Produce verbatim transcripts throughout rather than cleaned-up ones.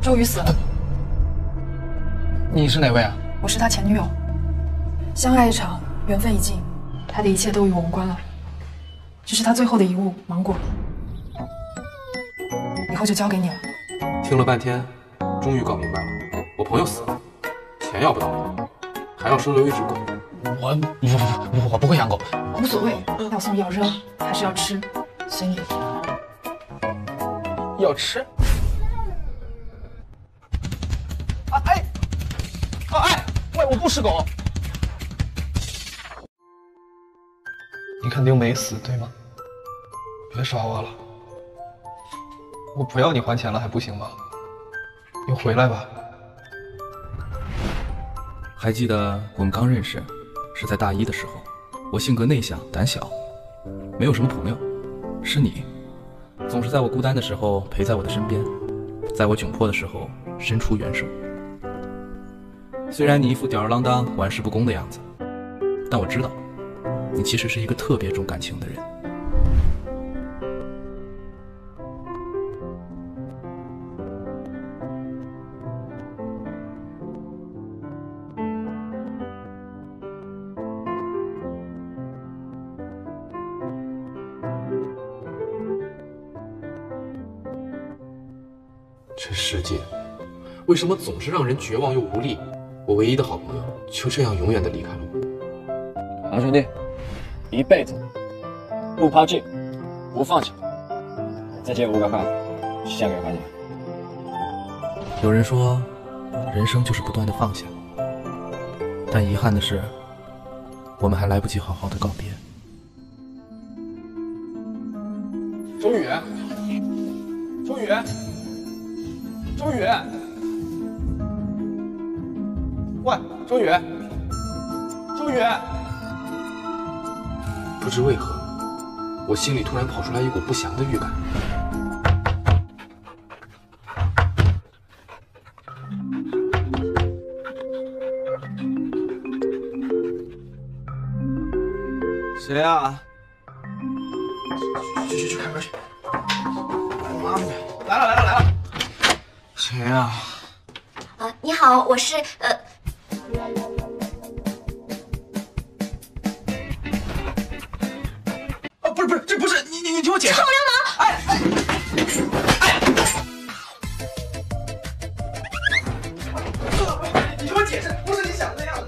周瑜死了。你是哪位啊？我是他前女友。相爱一场，缘分已尽，他的一切都与我无关了。这是他最后的遗物，芒果。以后就交给你了。听了半天，终于搞明白了。我朋友死了，钱要不到了，还要收留一只狗。 我我我不会养狗，无所谓，要送要扔还是要吃，随你。要吃？啊哎，啊哎，喂，我不吃狗。你肯定没死，对吗？别耍我了，我不要你还钱了还不行吗？你回来吧。还记得我们刚认识？ 是在大一的时候，我性格内向胆小，没有什么朋友。是你，总是在我孤单的时候陪在我的身边，在我窘迫的时候伸出援手。虽然你一副吊儿郎当、玩世不恭的样子，但我知道，你其实是一个特别重感情的人。这世界为什么总是让人绝望又无力？我唯一的好朋友就这样永远的离开了我。王兄弟，一辈子不抛弃，不放弃。再借五百块，献给华姐。有人说，人生就是不断的放下，但遗憾的是，我们还来不及好好的告别。周宇，周宇。 周宇，喂，周宇，周宇！不知为何，我心里突然跑出来一股不祥的预感。谁啊？去去去，开门去！妈咪，来了来了来了！ 谁呀？啊， uh, 你好，我是呃。啊，不是不是，这不是你你你听我解释。臭流氓！哎哎哎！你听我解释，不是你想的那样的。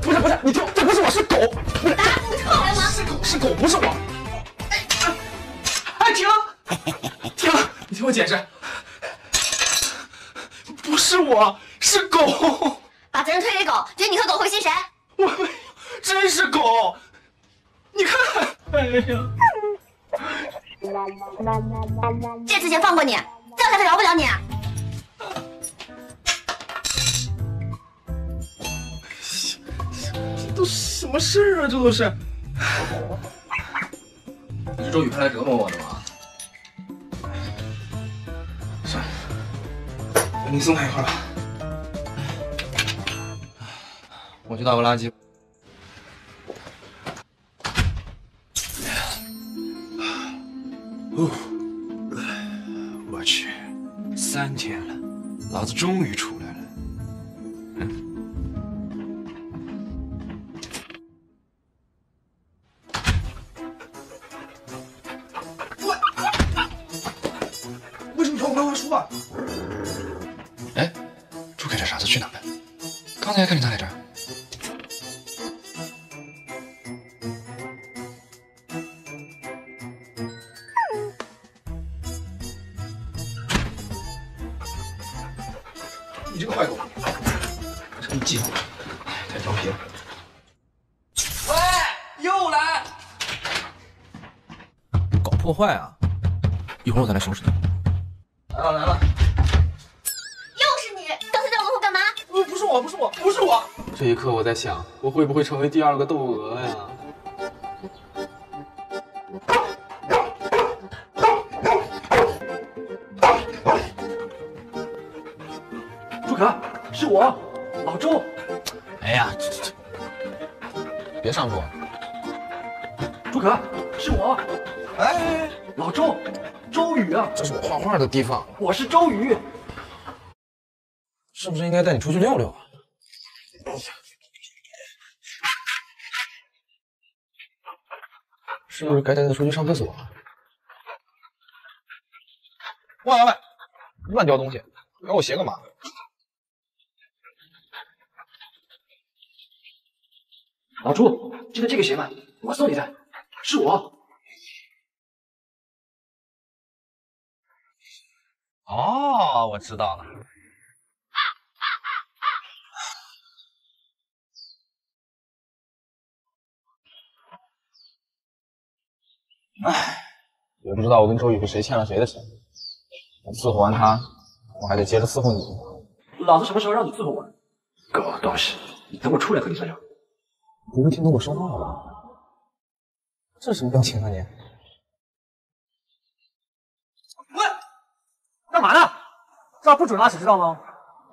不是不是，你听，这不是我是狗，不是。打死臭流氓！是狗是狗，不是我。哎哎，停了，停了，你听我解释。 不是我，是狗。把责任推给狗，觉得你和狗会心谁？我没有，真是狗。你看，哎呀，这次先放过你，再来他饶不了你。这都什么事啊？这都是。你是周宇派来折磨我的吗？ 你送他一块吧，我去倒个垃圾。哦，我去，三天了，老子终于出来了。嗯，为什么朝我乱说话？ 去哪了？刚才还看见他在这儿。你这个坏狗，真贱！哎，太调皮了。喂，又来！搞破坏啊！一会儿我再来收拾他。来了来了。 不是我，不是我。这一刻，我在想，我会不会成为第二个窦娥呀？朱可，是我，老周。哎呀，这这这，别上路！朱可，是我。哎。哎，老周，周宇啊，这是我画画的地方。我是周宇，是不是应该带你出去溜溜啊？是不是该带他出去上厕所了？喂喂喂，乱掉东西，咬我鞋干嘛？ 老朱，这个这个鞋嘛，我送你的，是我。哦，我知道了。哎，也不知道我跟周宇是谁欠了谁的钱。我伺候完他，我还得接着伺候你。老子什么时候让你伺候我了？狗东西，你等我出来和你算账。 不会听懂我说话吧？这什么表情啊你？喂，干嘛呢？这不准拉屎知道吗？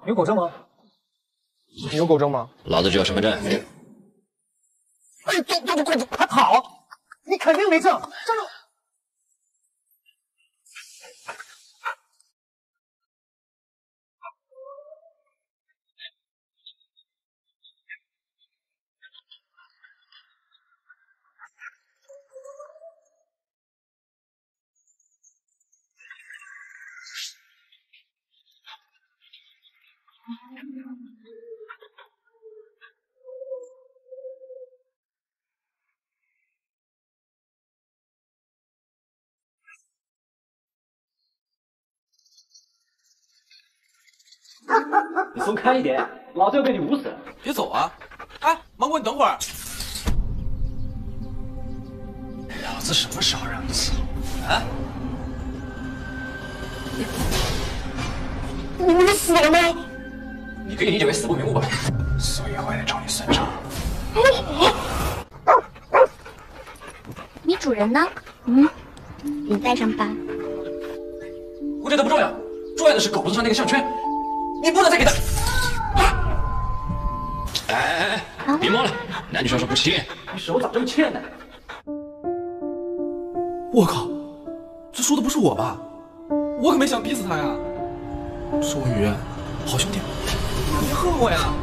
你有狗证吗？你有狗证吗？老子只有身份证。哎，都都都快走！还跑？你肯定没证。站住！你松开一点，老子要被你捂死！别走啊！哎，芒果，你等会儿。老子什么时候让你伺候我了？啊？你们死了吗？你可以理解为死不瞑目吧。所以我也得找你算账。你主人呢？嗯，你带上吧。我觉得不重要，重要的是狗脖子上那个项圈。 你不能再给他！哎哎哎，别摸了，男女授受不亲。你手咋这么欠呢？我靠，这说的不是我吧？我可没想逼死他呀！周宇，好兄弟，你恨我呀？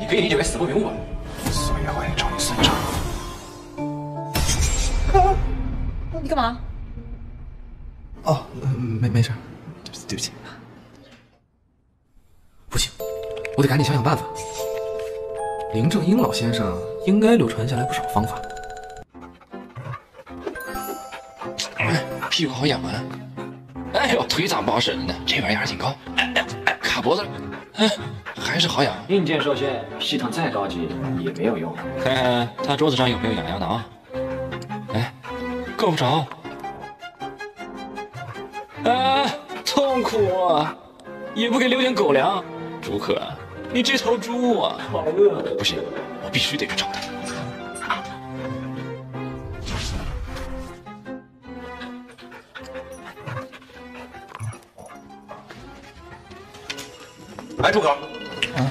你可以理解为死不瞑目吧，所以我也找你算账。啊！你干嘛？哦，没没事，对不起，对不起。 不行，我得赶紧想想办法。林正英老先生应该流传下来不少方法。哎，屁股好痒啊！哎呦，腿咋不好使了呢？这玩意儿还挺高，哎哎哎，卡脖子了。哎，还是好痒。硬件受限，系统再高级也没有用。看看他桌子上有没有痒痒的啊？哎，够不着。啊，痛苦啊！也不给留点狗粮。 朱克，你这头猪啊！好饿，不行，我必须得去找他。哎，朱哥，嗯，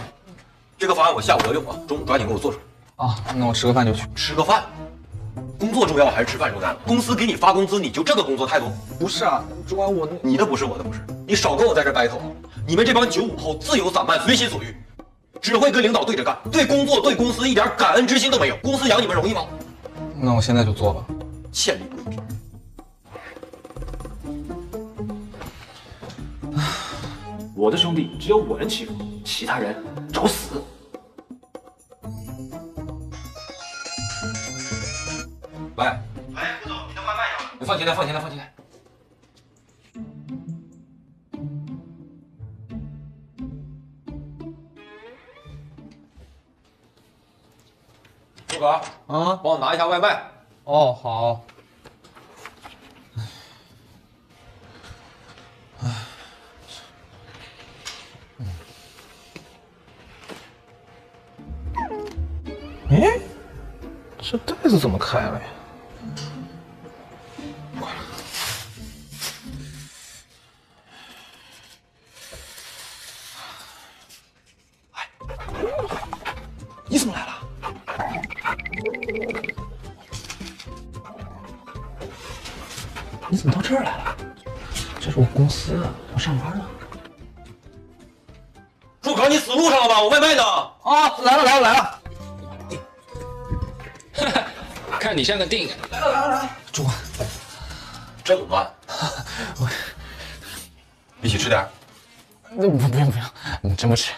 这个方案我下午要用啊，中午抓紧给我做出来。啊，那我吃个饭就去。吃个饭？工作重要还是吃饭重要？公司给你发工资，你就这个工作态度？不是啊，主管我……你的不是，我的不是，你少跟我在这 battle。 你们这帮九五后自由散漫，随心所欲，只会跟领导对着干，对工作、对公司一点感恩之心都没有。公司养你们容易吗？那我现在就做吧。欠你。我的兄弟只有我能欺负，其他人找死。喂，哎，副总，你的外卖有了。你放进来，放进来，放进来。 哥啊，帮我拿一下外卖。哦，好。哎，哎，这袋子怎么开了呀？完了。哎，你怎么来了？你怎么到这儿来了？这是我公司，我上班呢。住口！你死路上了吧？我外卖呢？啊，来了来了来了！哈哈，看你像个定。来了来了来了！主管，这怎么办？我一起吃点。那不不用不用，你真不吃。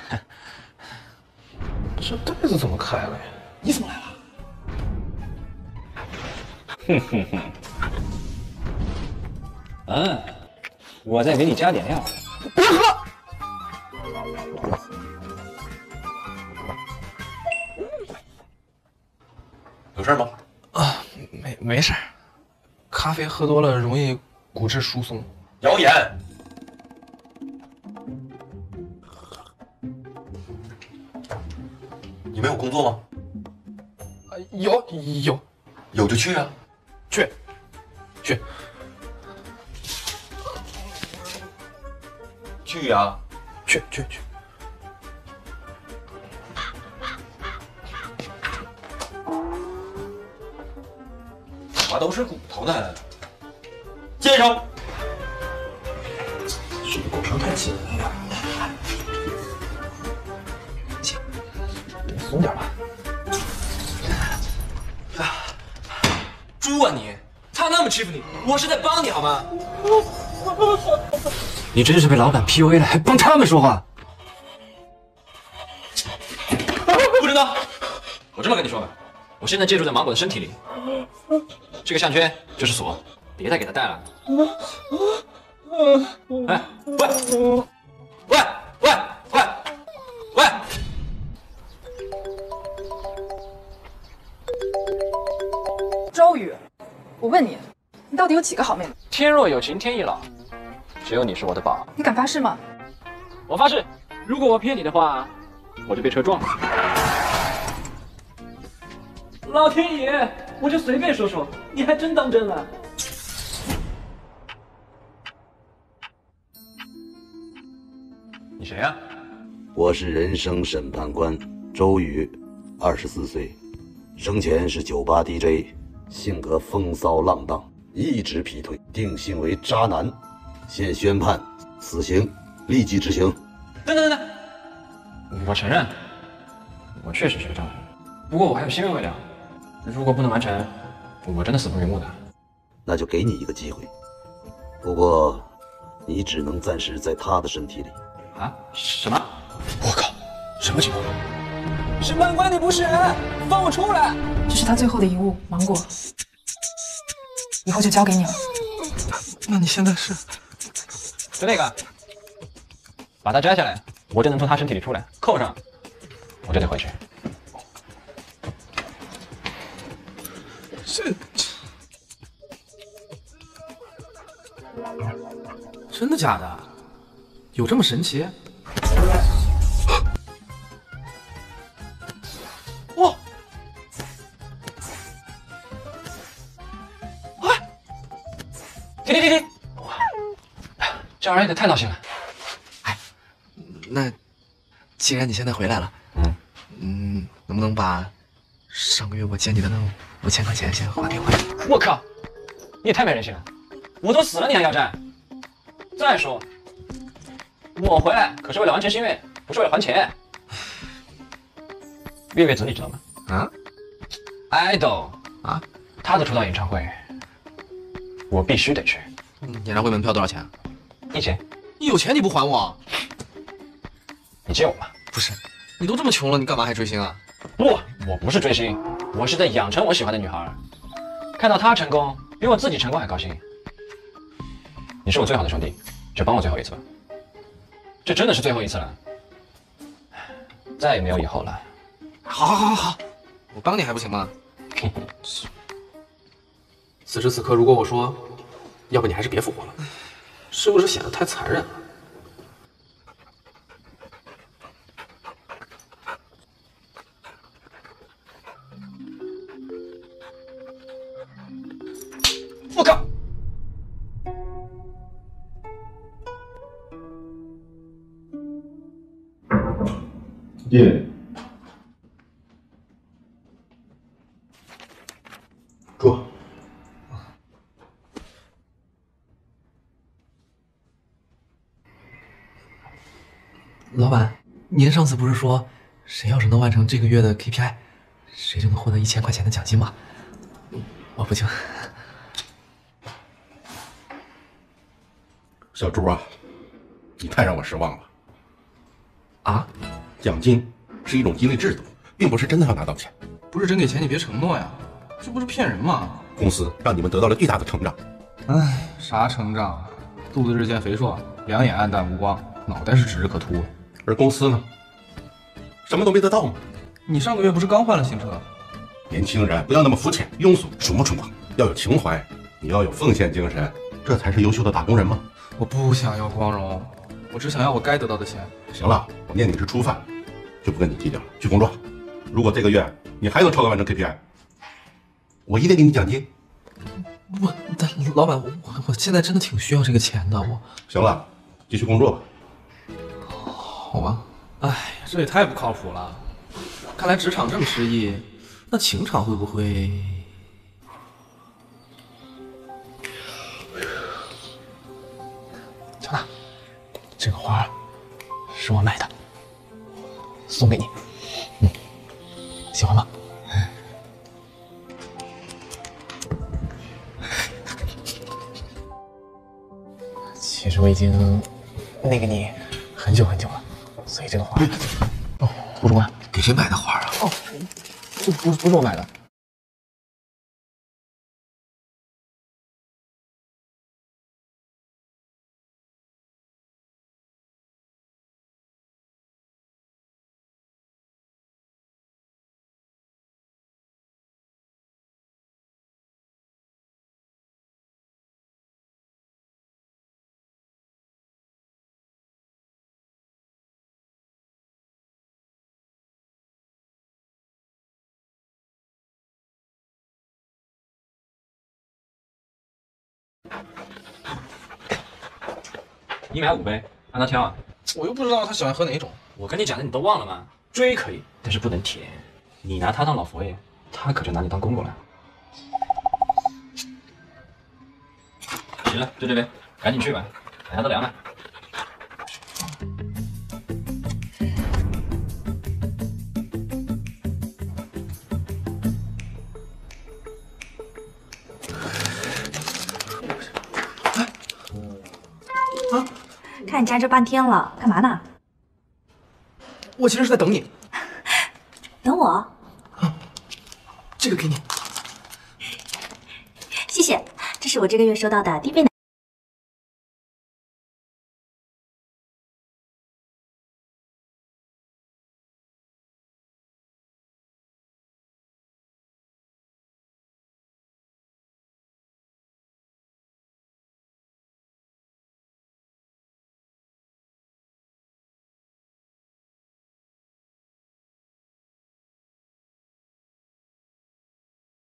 这袋子怎么开了呀？你怎么来了？ 哼哼哼，嗯，我再给你加点料。别喝！有事吗？啊，没没事。咖啡喝多了容易骨质疏松。谣言。你没有工作吗？啊，有有有就去啊。 去，去，去呀、啊！去去去！我都是骨头呢，先生。这个狗绳太紧了，行，你松点吧。 猪啊你！他那么欺负你，我是在帮你好吗？你真是被老板 P U A 了，还帮他们说话？不知道，我这么跟你说吧，我现在借住在芒果的身体里，这个项圈就是锁，别再给他戴了。哎，喂，喂，喂，喂，喂！ 周宇，我问你，你到底有几个好妹妹？天若有情天亦老，只有你是我的宝。你敢发誓吗？我发誓，如果我骗你的话，我就被车撞了。老天爷，我就随便说说，你还真当真了？你谁呀、啊？我是人生审判官周宇，二十四岁，生前是酒吧 D J。 性格风骚浪荡，一直劈腿，定性为渣男，现宣判死刑，立即执行。等等等等，我承认，我确实是个渣男，不过我还有心愿未了，如果不能完成，我真的死不瞑目的。那就给你一个机会，不过你只能暂时在他的身体里。啊？什么？我靠，什么情况？审判官，你不是人，放我出来！ 这是他最后的遗物，芒果，以后就交给你了。那你现在是？就那个，把它摘下来，我就能从他身体里出来。扣上，我就得回去。这真的假的？有这么神奇？ 停停停！这玩意儿也太闹心了。哎，那既然你现在回来了，嗯嗯，能不能把上个月我借你的那五千块钱先还给我？我靠，你也太没人性了！我都死了你还要债？再说，我回来可是为了完成心愿，不是为了还钱。月月子你知道吗？啊 ？idol 啊，他的出道演唱会。 我必须得去。演唱会门票多少钱？一千。你有钱你不还我？你借我吧。不是，你都这么穷了，你干嘛还追星啊？不，我不是追星，我是在养成我喜欢的女孩。看到她成功，比我自己成功还高兴。你是我最好的兄弟，就帮我最后一次吧。这真的是最后一次了，再也没有以后了。好，好，好，好，我帮你还不行吗？此时此刻，如果我说，要不你还是别复活了，是不是显得太残忍了？我靠！耶！老板，您上次不是说，谁要是能完成这个月的 K P I， 谁就能获得一千块钱的奖金吗？我不行。小朱啊，你太让我失望了。啊？奖金是一种激励制度，并不是真的要拿到钱。不是真给钱，你别承诺呀，这不是骗人吗？公司让你们得到了巨大的成长。哎，啥成长？肚子日渐肥硕，两眼暗淡无光，脑袋是指日可秃。而公司呢，什么都没得到吗？你上个月不是刚换了新车？年轻人不要那么肤浅、庸俗、蠢不蠢吧？要有情怀，你要有奉献精神，这才是优秀的打工人吗？我不想要光荣，我只想要我该得到的钱。行了，我念你是初犯，就不跟你计较了，去工作。如果这个月你还能超额完成 K P I， 我一定给你奖金。我，但老板，我我现在真的挺需要这个钱的。我行了，继续工作吧。好吧。哎，这也太不靠谱了。看来职场这么失意，那情场会不会？乔娜，这个花是我买的，送给你。嗯，喜欢吗？ 其实我已经那个你很久很久了，所以这个花……哦，胡主管，给谁买的花啊？哦，这不不是我买的。你买五杯，让他挑啊！我又不知道他喜欢喝哪一种。我跟你讲的你都忘了吗？追可以，但是不能舔。你拿他当老佛爷，他可就拿你当公公了。行了，就这杯，赶紧去吧，等下都凉了。看你站这半天了，干嘛呢？我其实是在等你。等我？啊，这个给你。谢谢，这是我这个月收到的第一杯奶。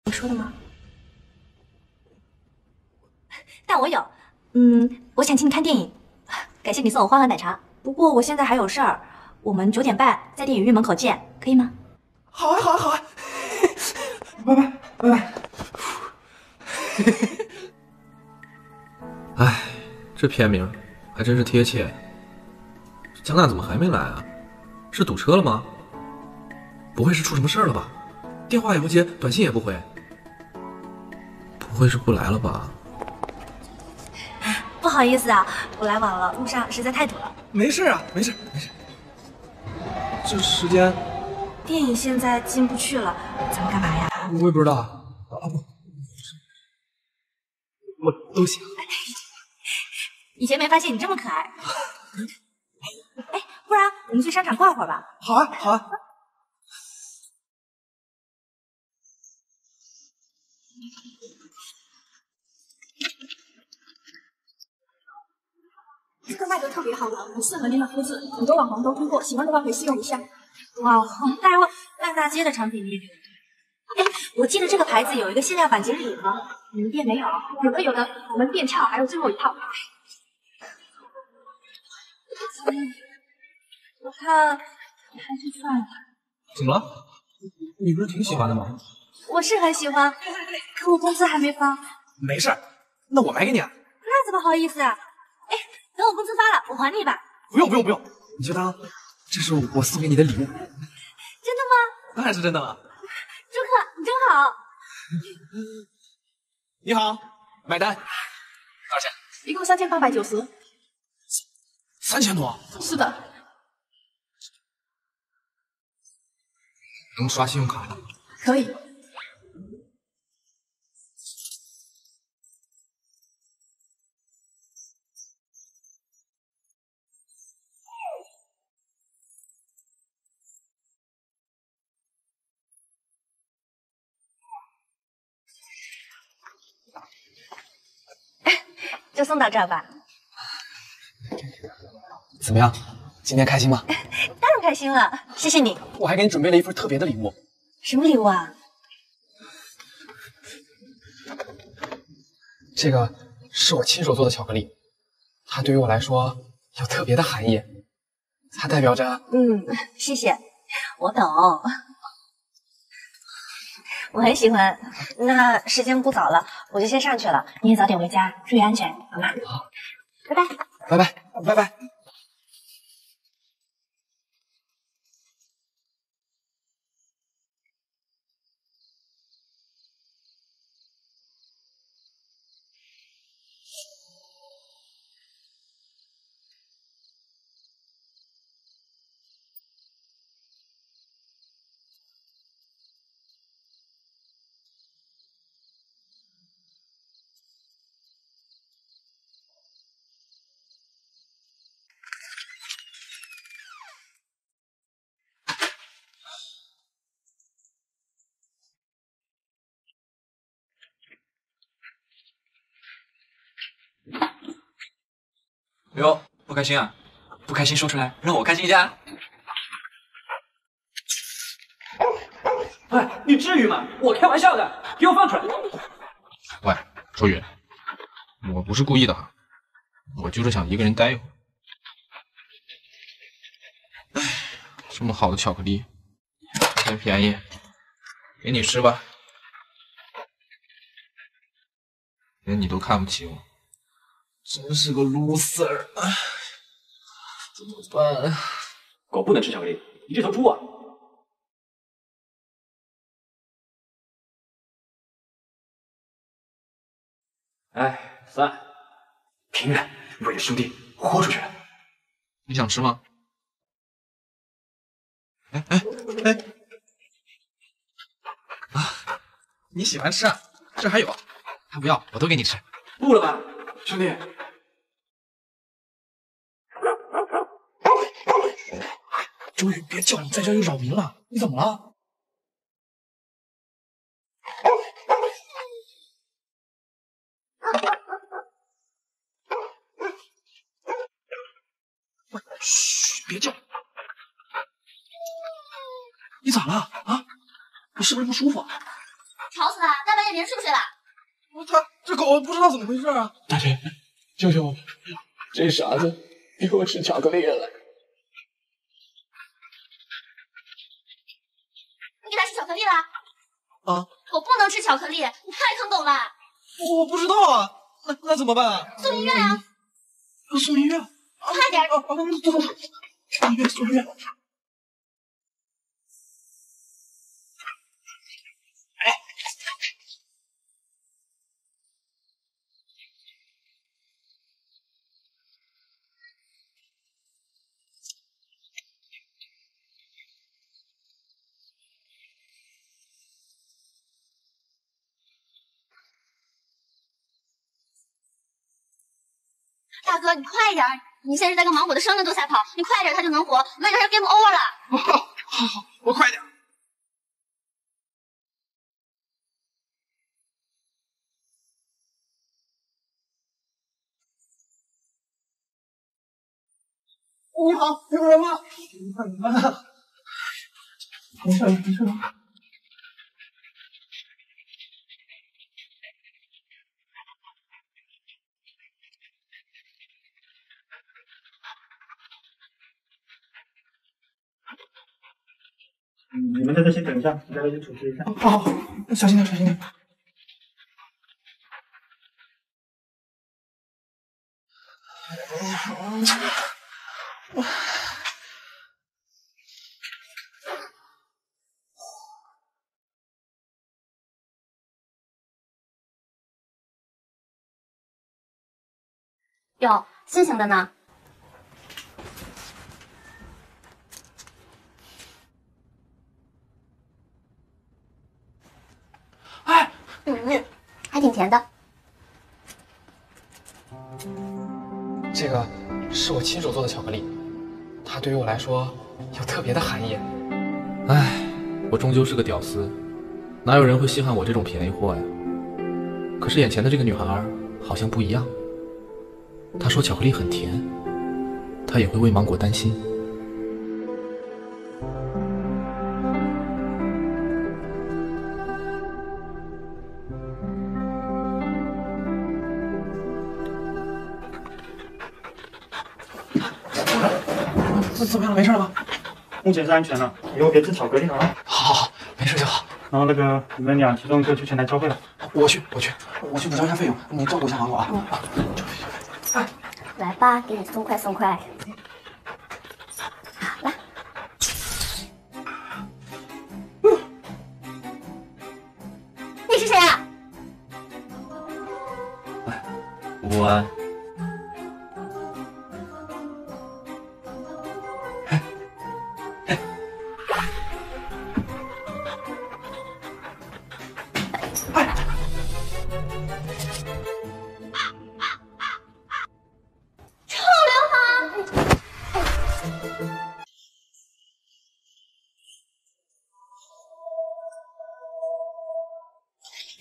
我说的吗？但我有，嗯，我想请你看电影，感谢你送我花和奶茶。不过我现在还有事儿，我们九点半在电影院门口见，可以吗？好啊，好啊，好啊，拜拜，拜拜。哎，这片名还真是贴切。江娜怎么还没来啊？是堵车了吗？不会是出什么事儿了吧？电话也不接，短信也不回。 不会是不来了吧？不好意思啊，我来晚了，路上实在太堵了。没事啊，没事没事。这时间，电影现在进不去了，咱们干嘛呀？我也不知道啊，不，我都行。以前没发现你这么可爱。哎，不然我们去商场逛会儿吧？好啊，好啊。 这个卖得特别好闻，很适合您的肤质，很多网红都推过，喜欢的话可以试用一下。哇哦，大家烂大街的产品你也有？哎，我记得这个牌子有一个限量版精品盒，你们店没有？有的有的，我们店俏还有最后一套。嗯，我看还是算了。怎么了？你不是挺喜欢的吗？我是很喜欢，可我工资还没发。没事，那我买给你啊。那怎么好意思啊？哎。 等我工资发了，我还你吧。不用不用不用，你就当这是我送给你的礼物。真的吗？当然是真的了。朱克，你真好。你好，买单，多少钱？一共三千八百九十。三千多？是的。能刷信用卡吗？可以。 就送到这儿吧。怎么样，今天开心吗？当然开心了，谢谢你。我还给你准备了一份特别的礼物。什么礼物啊？这个是我亲手做的巧克力，它对于我来说有特别的含义，它代表着……嗯，谢谢，我懂，我很喜欢。那时间不早了。 我就先上去了，你也早点回家，注意安全，好吗？好，拜拜，拜拜，拜拜。哎呦，不开心啊！不开心说出来，让我开心一下。哎，你至于吗？我开玩笑的，给我放出来！喂，周宇，我不是故意的哈，我就是想一个人待一会儿。哎，这么好的巧克力，还便宜，给你吃吧。连你都看不起我。 真是个 loser， 怎么办啊？狗不能吃巧克力，你这头猪啊！哎，算了，平原为了兄弟豁出去了。你想吃吗？哎哎哎！啊，你喜欢吃啊？这还有，还不要，我都给你吃。不了吧，兄弟。 周宇，别叫！你在这又扰民了。你怎么了？嘘，别叫！你咋了？啊？你是不是不舒服？吵死了！大半夜别睡不睡了。我他这狗不知道怎么回事啊！大姐，救救我！这傻子给我吃巧克力了。 给他吃巧克力了啊！我不能吃巧克力，你太坑狗了。我不知道啊，那那怎么办啊？送医院啊！送医院！快点！啊啊！走走走！送医院！送医院！哎！大哥，你快点！你现在在跟忙，我的生命都在跑，你快点，他就能活，慢点他 game over 了。好，好，好，我快点。你好，有人吗？你看，你看，没事，没事。你们在这先等一下，我带他去处置一下。哦，好，小心点，小心点。有心形的呢？哎，你你还挺甜的。这个是我亲手做的巧克力，它对于我来说有特别的含义。哎，我终究是个屌丝，哪有人会稀罕我这种便宜货呀？可是眼前的这个女孩好像不一样。 他说巧克力很甜，他也会为芒果担心。怎怎么样了？没事吧？目前是安全的，以后别吃巧克力了啊！好，好，好，没事就好。然后那个你们俩其中一个去前台交费了，我去，我去，我去补交一下费用。你照顾一下芒果啊！嗯、啊，交费。 啊、来吧，给你松快松快。好了。嗯、你是谁啊？我。哎哎、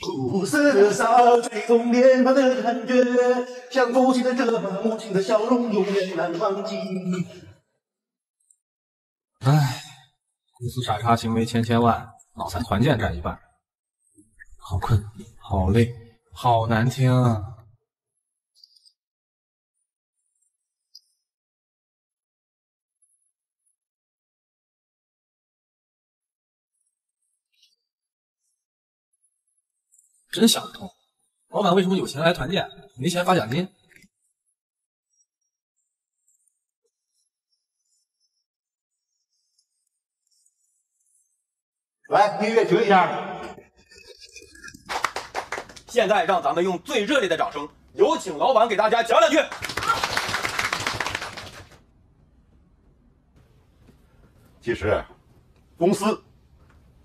苦涩的沙，吹动脸庞的感觉，像父亲的责骂，母亲的笑容，永远难忘记。唉，公司傻叉行为千千万，脑残团建占一半。好困，好累，好难听啊！真想不通，老板为什么有钱来团建，没钱发奖金？来，音乐停一下。现在让咱们用最热烈的掌声，有请老板给大家讲两句。其实，公司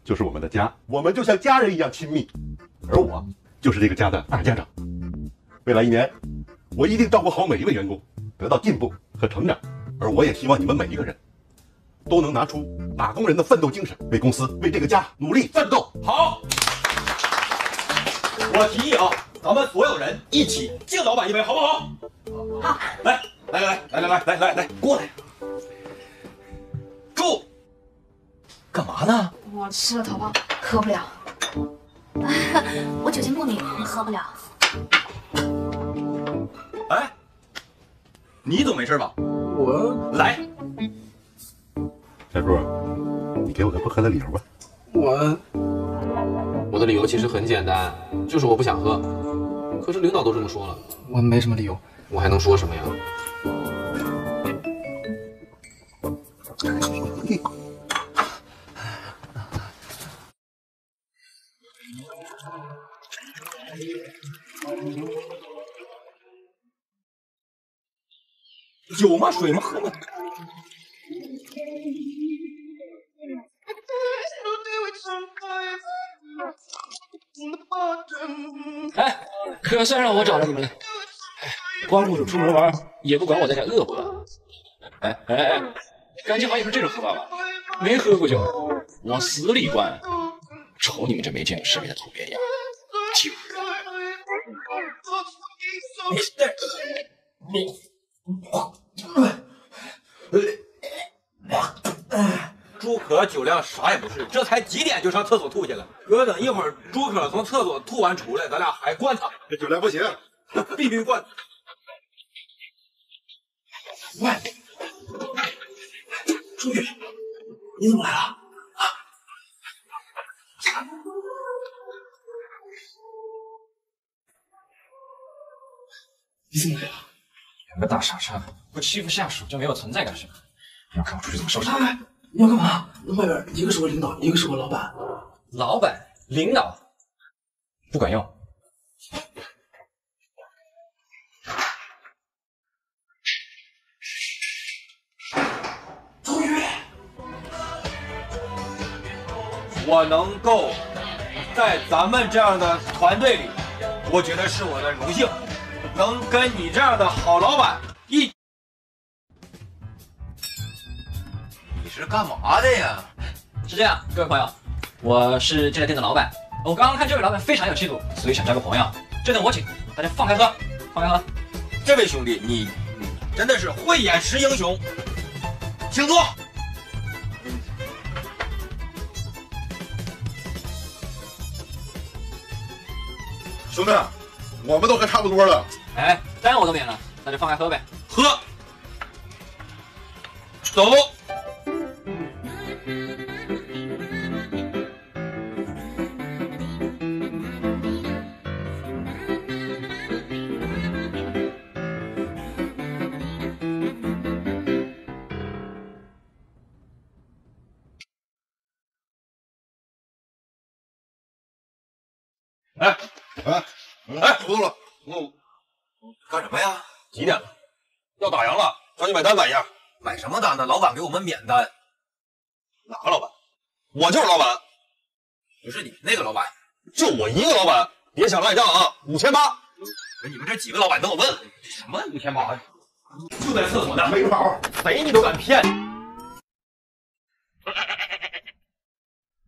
就是我们的家，我们就像家人一样亲密。 而我就是这个家的大家长，未来一年，我一定照顾好每一位员工，得到进步和成长。而我也希望你们每一个人，都能拿出打工人的奋斗精神，为公司、为这个家努力奋斗。好，我提议啊，咱们所有人一起敬老板一杯，好不好？好，来，来来来来来来来来，过来。住，干嘛呢？我吃了头孢，喝不了。 我酒精过敏，喝不了。哎，你总没事吧？我来，小柱，你给我个不喝的理由吧。我我的理由其实很简单，就是我不想喝。可是领导都这么说了，我没什么理由，我还能说什么呀？酒吗？水吗？喝吗？哎，可算让我找着你们了！光顾着出门玩，也不管我在家饿不饿。哎哎哎，感情好也是这种喝法吧？没喝过酒，往死里灌！瞅你们这没见过世面的土鳖样！ 没事，朱可酒量啥也不是，这才几点就上厕所吐去了。哥，等一会儿朱可从厕所吐完出来，咱俩还灌他。这酒量不行，必须灌。喂，朱宇，你怎么来了？啊！你怎么来了？两个大傻叉，不欺负下属就没有存在感是吧？你要看我出去怎么收拾？哎，你要干嘛？外边一个是我领导，一个是我老板。老板、领导不管用。我能够在咱们这样的团队里，我觉得是我的荣幸，能跟你这样的好老板一。你是干嘛的呀？是这样，各位朋友，我是这家店的老板，我刚刚看这位老板非常有气度，所以想交个朋友，这顿我请，大家放开喝，放开喝。这位兄弟，你你真的是慧眼识英雄，请坐。 兄弟，我们都喝差不多了。哎，单我都免了，那就放开喝呗。喝，走。哎。 哎哎，糊涂了！我干什么呀？几点了？要打烊了，赶紧买单买一下。买什么单呢？老板给我们免单。哪个老板？我就是老板。不是你们那个老板，就我一个老板。别想赖账啊！五千八。你们这几个老板等我问问。什么五千八呀？就在厕所呢，没毛。谁你都敢骗？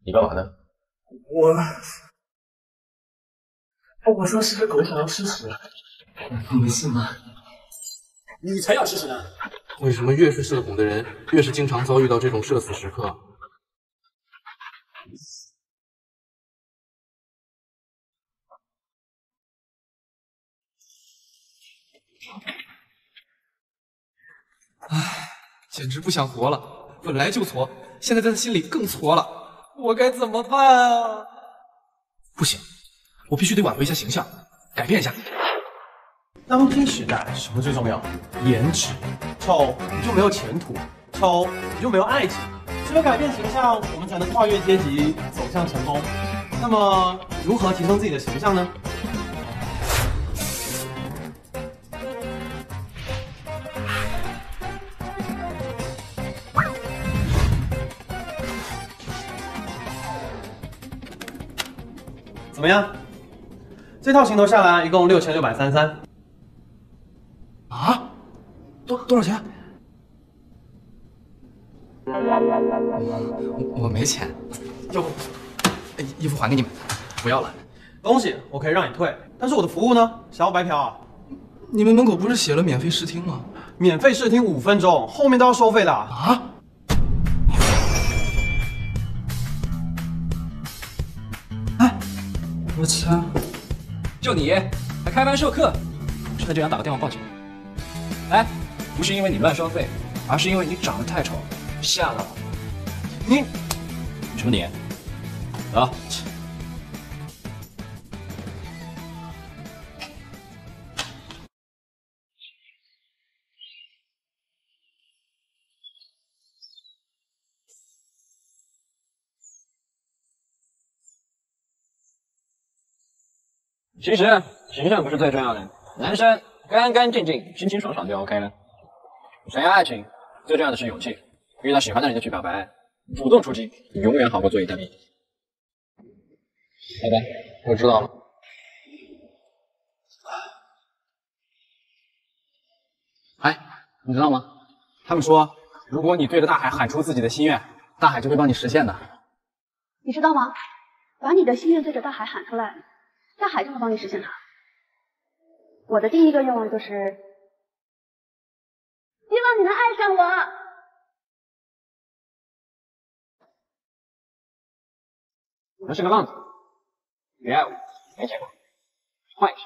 你干嘛呢？我。 我说是不是狗想要吃屎？你没事吗？你才要吃屎呢！为什么越是社恐的人，越是经常遭遇到这种社死时刻？唉，简直不想活了！本来就挫，现在在心里更挫了，我该怎么办啊？不行！ 我必须得挽回一下形象，改变一下。当今时代，什么最重要？颜值。丑你就没有前途，丑你就没有爱情。只有改变形象，我们才能跨越阶级，走向成功。那么，如何提升自己的形象呢？怎么样？ 这套行头下来一共六千六百三十三，啊，多多少钱？我没钱，要不衣服还给你们，不要了。东西我可以让你退，但是我的服务呢？想要白嫖啊？你们门口不是写了免费试听吗？免费试听五分钟，后面都要收费的啊！ 哎，我操！ 就你还开班授课，现在就想打个电话报警。哎，不是因为你乱收费，而是因为你长得太丑，吓到了。你什么你？啊！其实形象不是最重要的，男生干干净净、清清爽爽就 OK 了。想要爱情，最重要的是勇气。遇到喜欢的人就去表白，主动出击，永远好过坐以待毙。好的，我知道了。哎，你知道吗？他们说，如果你对着大海喊出自己的心愿，大海就会帮你实现的。你知道吗？把你的心愿对着大海喊出来。 大海就能帮你实现它。我的第一个愿望就是，希望你能爱上我。我是个浪子，你爱我没结果，换一个。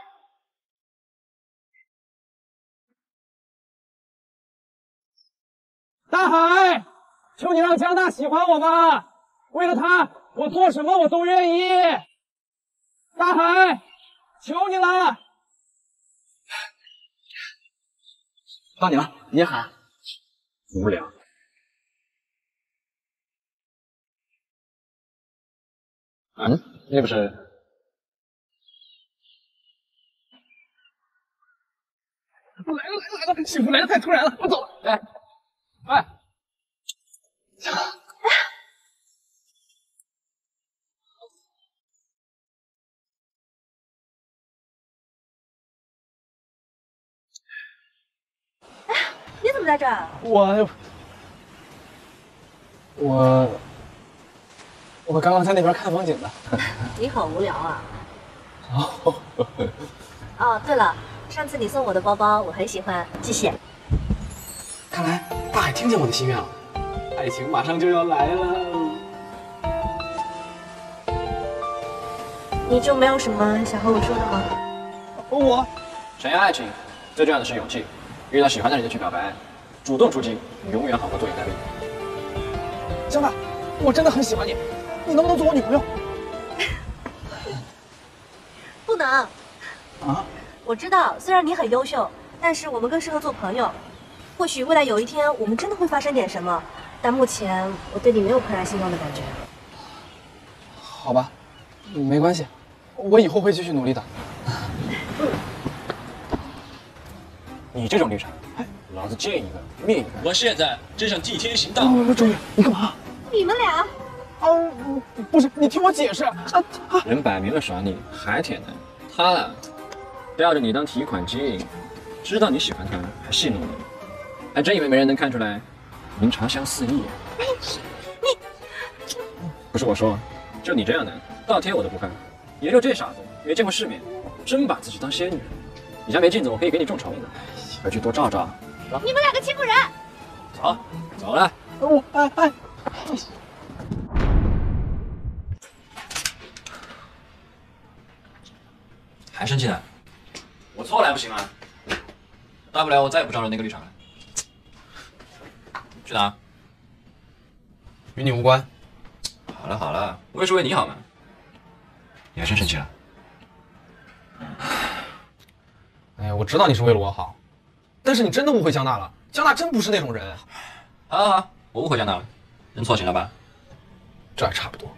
大海，求你让加拿大喜欢我吧！为了他，我做什么我都愿意。 大海，求你了！到你了，你也喊。无聊。嗯，那不是？我来了，来了，来了！幸福来的太突然了，我走了。哎，哎。么在这儿？我我我刚刚在那边看风景呢。你好无聊啊！哦哦，对了，上次你送我的包包我很喜欢，谢谢。看来大海听见我的心愿了，爱情马上就要来了。 你就没有什么想和我说的吗？我，想要爱情，最重要的是勇气。遇到喜欢的人就去表白，主动出击，永远好过坐以待毙。江大，我真的很喜欢你，你能不能做我女朋友？不能。啊？我知道，虽然你很优秀，但是我们更适合做朋友。或许未来有一天，我们真的会发生点什么，但目前我对你没有怦然心动的感觉。好吧，没关系。 我以后会继续努力的。你这种绿茶，老子见一个灭一个。我现在真想替天行道。周宇，你干嘛？你们俩？哦，不是，你听我解释。人摆明了耍你，还舔呢。他啊，吊着你当提款机，知道你喜欢他，还戏弄你，还真以为没人能看出来您长相四溢。你，不是我说，就你这样的，倒贴我都不看。 也就这傻子没见过世面，真把自己当仙女。你家没镜子，我可以给你众筹一个，回去多照照。你们两个欺负人！走，走了。我哎哎。还生气呢？我错了还不行啊？大不了我再也不招惹那个绿茶了。去哪？与你无关。好了好了，我也是为你好嘛。 你还真生气了？哎呀，我知道你是为了我好，但是你真的误会江大了。江大真不是那种人。好好好，我误会江大了，认错行了吧？这还差不多。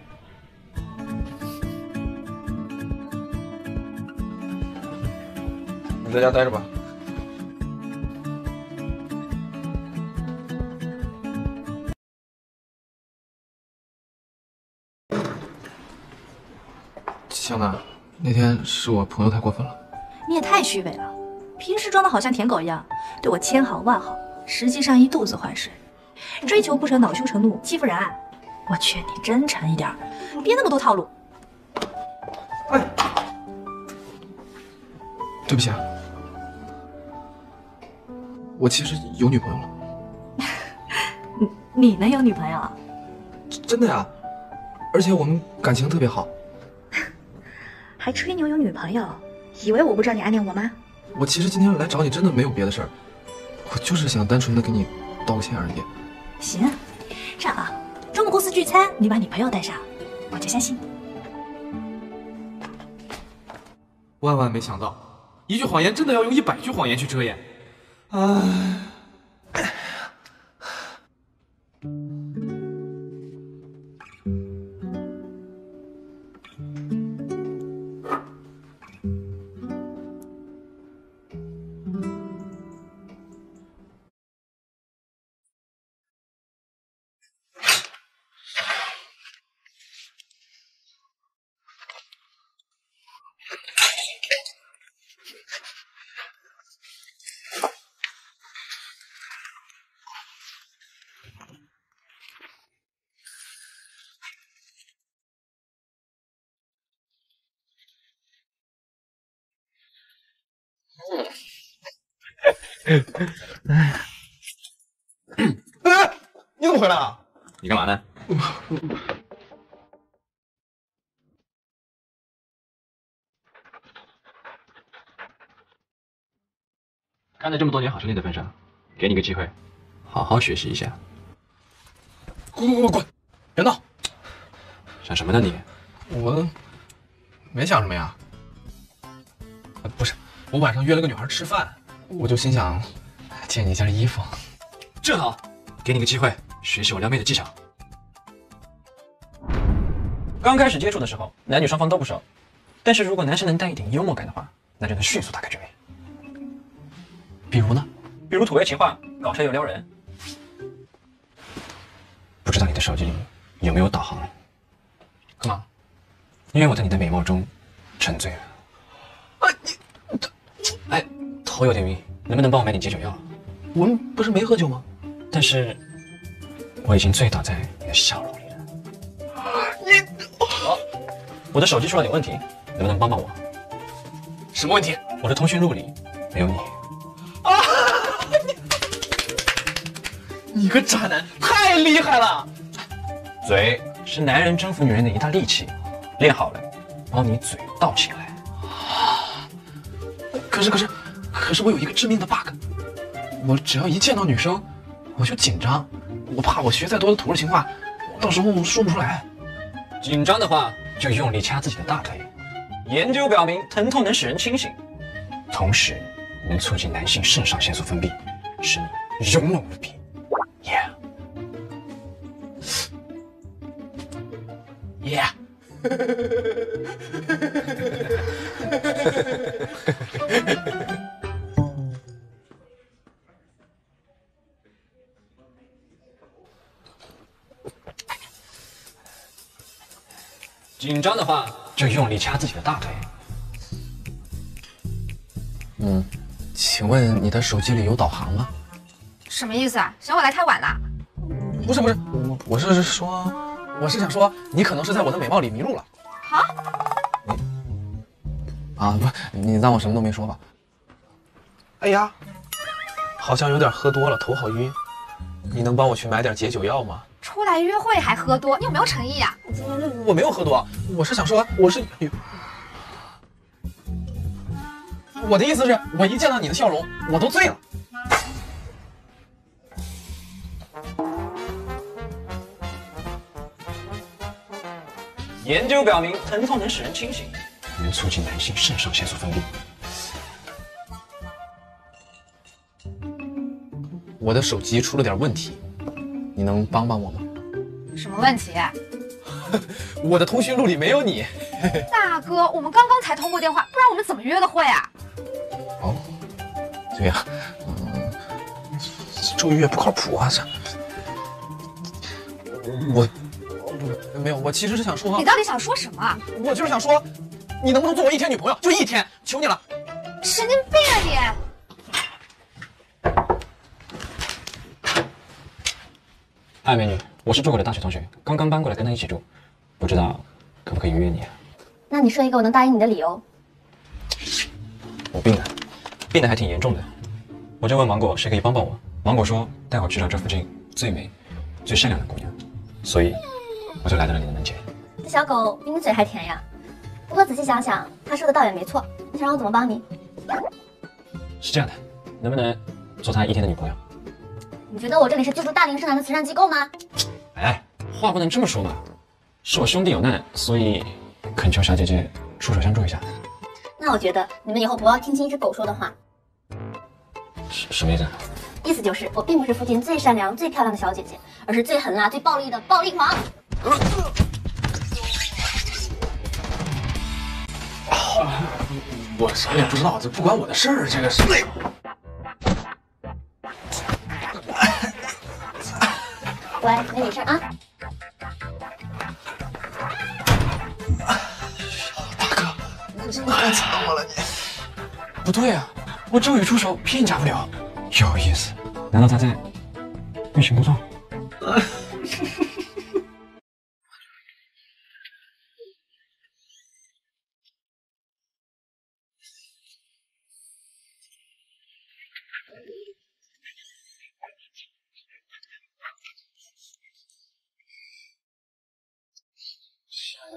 你在家待着吧。江大，那天是我朋友太过分了。你也太虚伪了，平时装的好像舔狗一样，对我千好万好，实际上一肚子坏水。追求不成，恼羞成怒，欺负人。我劝你真诚一点，别那么多套路。哎，对不起啊，我其实有女朋友了。你你能有女朋友？真的呀，而且我们感情特别好。 还吹牛有女朋友，以为我不知道你暗恋我吗？我其实今天来找你真的没有别的事儿，我就是想单纯的给你道个歉而已。行，这样啊，周末公司聚餐，你把你朋友带上，我就相信你。万万没想到，一句谎言真的要用一百句谎言去遮掩。唉。 哎，哎，你怎么回来了？你干嘛呢？看在这么多年好兄弟的份上，给你个机会，好好学习一下。滚滚滚滚，别闹！想什么呢你？我没想什么呀。啊，不是，我晚上约了个女孩吃饭。 我就心想，借你一件衣服，正好，给你个机会学习我撩妹的技巧。刚开始接触的时候，男女双方都不熟，但是如果男生能带一点幽默感的话，那就能迅速打开局面。比如呢？比如土味情话，搞车又撩人。不知道你的手机里有没有导航？干嘛？因为我在你的美貌中沉醉了。啊你，哎。 头有点晕，能不能帮我买点解酒药？我们不是没喝酒吗？但是我已经醉倒在你的笑容里了。你，哦、我的手机出了点问题，能不能帮帮我？什么问题？我的通讯录里没有你。啊！你个渣男，太厉害了！嘴是男人征服女人的一大利器，练好了，帮你嘴倒起来。啊！可是可是。 可是我有一个致命的 bug， 我只要一见到女生，我就紧张，我怕我学再多的土味情话，到时候说不出来。紧张的话就用力掐自己的大腿。研究表明，疼痛能使人清醒，同时能促进男性肾上腺素分泌，使你勇猛无比。Yeah， yeah 紧张的话，就用力掐自己的大腿。嗯，请问你的手机里有导航吗？什么意思啊？嫌我来太晚了？不是不是，我我是说，我是想说，你可能是在我的美貌里迷路了。啊？啊不，你当我什么都没说吧？哎呀，好像有点喝多了，头好晕。你能帮我去买点解酒药吗？ 出来约会还喝多，你有没有诚意呀、啊？我我我没有喝多，我是想说，我是，我的意思是，我一见到你的笑容，我都醉了。研究表明，疼痛能使人清醒，能促进男性肾上腺素分泌。我的手机出了点问题。 你能帮帮我吗？什么问题？我的通讯录里没有你。大哥，我们刚刚才通过电话，不然我们怎么约的会啊？哦，对呀、啊，嗯，周瑜也不靠谱啊！这，我，我没有，我其实是想说，你到底想说什么？我就是想说，你能不能做我一天女朋友？就一天，求你了！神经病啊你！ 嗨，美女，我是住过的大学同学，刚刚搬过来跟他一起住，不知道可不可以约你啊？那你说一个我能答应你的理由。我病了，病得还挺严重的，我就问芒果谁可以帮帮我。芒果说带我去找这附近最美、最善良的姑娘，所以我就来到了你的门前。这小狗比你嘴还甜呀！不过仔细想想，他说的倒也没错。你想让我怎么帮你？是这样的，能不能做他一天的女朋友？ 你觉得我这里是救助大龄剩男的慈善机构吗？哎，话不能这么说嘛，是我兄弟有难，所以恳求小姐姐出手相助一下。那我觉得你们以后不要听信一只狗说的话。什什么意思？意思就是我并不是附近最善良、最漂亮的小姐姐，而是最狠辣、最暴力的暴力狂。啊、我什么也不知道，这不关我的事儿，这个是。 乖，没你事啊！大哥，你真的害惨我了你！不对啊，我周宇出手片假不了，有意思。难道他在欲擒故纵？啊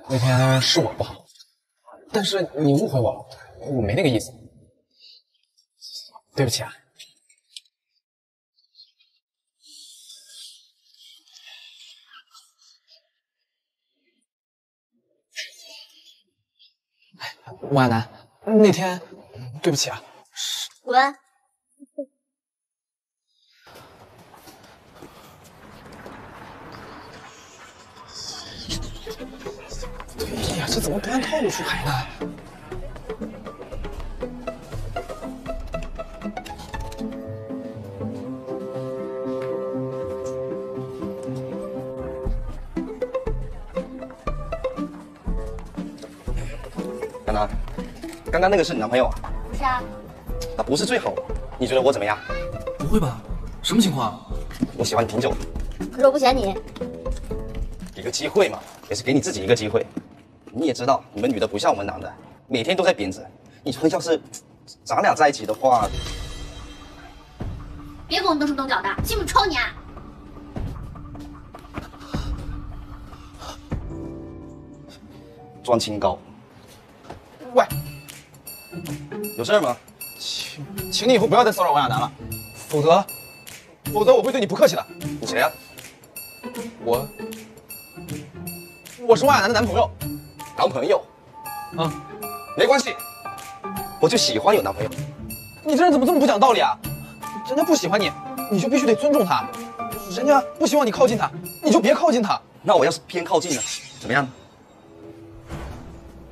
那天是我不好，但是你误会我了，我没那个意思，对不起啊。吴亚楠，那天对不起啊。滚！哎呀，这怎么不按套路出牌呢？刚刚，刚刚那个是你男朋友啊？不是啊。那不是最好，你觉得我怎么样？不会吧？什么情况？我喜欢你挺久了，可是我不嫌你。一个机会嘛，也是给你自己一个机会。你也知道，你们女的不像我们男的，每天都在贬值。你说要是咱俩在一起的话，别跟我动手动脚的，信不抽你啊！ 装清高，喂，有事吗？请，请你以后不要再骚扰王亚楠了，否则，否则我会对你不客气的。你谁呀、啊？我，我是王亚楠的男朋友。男朋友？啊，没关系，我就喜欢有男朋友。你这人怎么这么不讲道理啊？人家不喜欢你，你就必须得尊重他；人家不希望你靠近他，你就别靠近他。那我要是偏靠近了，怎么样呢？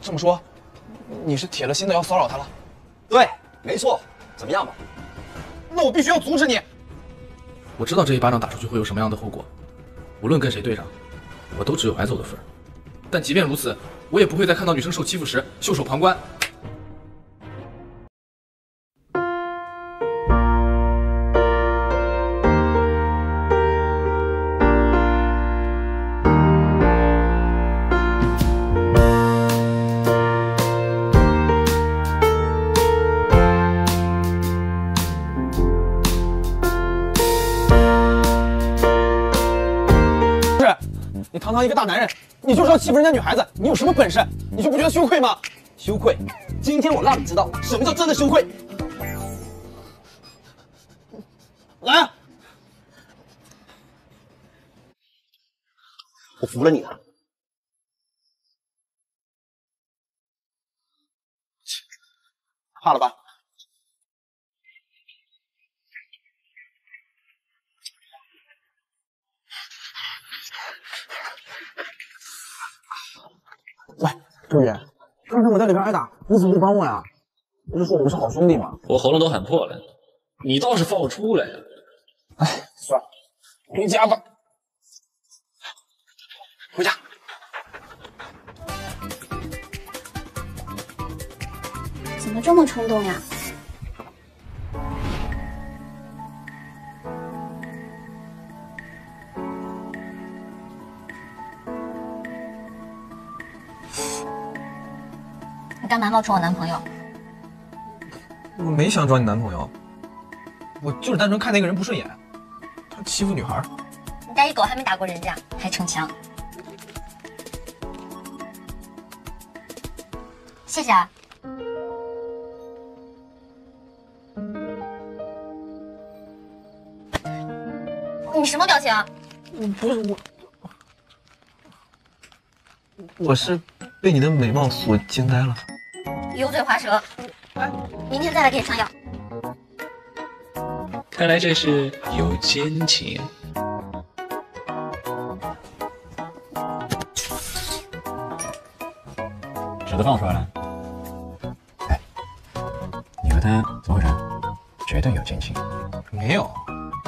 这么说，你是铁了心的要骚扰他了？对，没错。怎么样吧？那我必须要阻止你。我知道这一巴掌打出去会有什么样的后果，无论跟谁对上，我都只有挨揍的份儿。但即便如此，我也不会在看到女生受欺负时袖手旁观。 堂堂一个大男人，你就知道欺负人家女孩子，你有什么本事？你就不觉得羞愧吗？羞愧！今天我让你知道什么叫真的羞愧。来、啊，我服了你了。怕了吧？喂，周宇，刚才我在里边挨打，你怎么不帮我呀？不是说我们是好兄弟吗？我喉咙都喊破了，你倒是放我出来呀！哎，算了，回家吧，回家。怎么这么冲动呀？你干嘛冒充我男朋友？我没想找你男朋友，我就是单纯看那个人不顺眼，他欺负女孩。你带一狗还没打过人家，还逞强。谢谢啊。你什么表情啊？不是我，我是被你的美貌所惊呆了。 油嘴滑舌，哎，明天再来给你上药。看来这是有奸情。纸都放出来了。哎，你和他怎么回事？绝对有奸情。没有，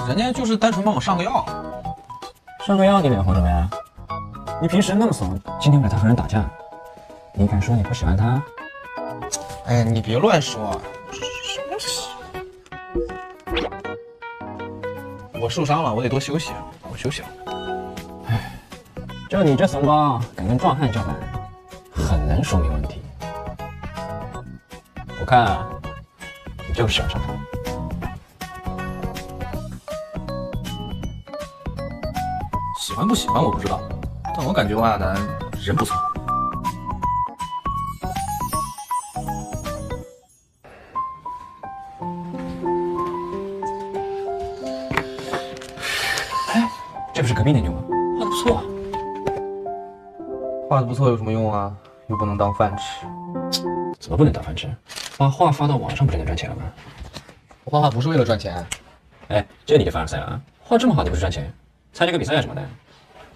人家就是单纯帮我上个药。上个药你脸红什么呀？你平时那么怂，今天把他和人打架，你敢说你不喜欢他？ 哎呀，你别乱说！什么事？我受伤了，我得多休息。我休息了。哎，就你这怂包，敢跟壮汉叫板，很能说明问题。我看啊，你就是喜欢上他。 喜欢不喜欢我不知道，但我感觉王亚楠人不错。 隔壁那妞画的不错，画的不错有什么用啊？又不能当饭吃。怎么不能当饭吃？把画发到网上不就能赚钱了吗？我画画不是为了赚钱。哎，这你就凡尔赛了啊！画这么好，你不是赚钱？参加个比赛干什么的？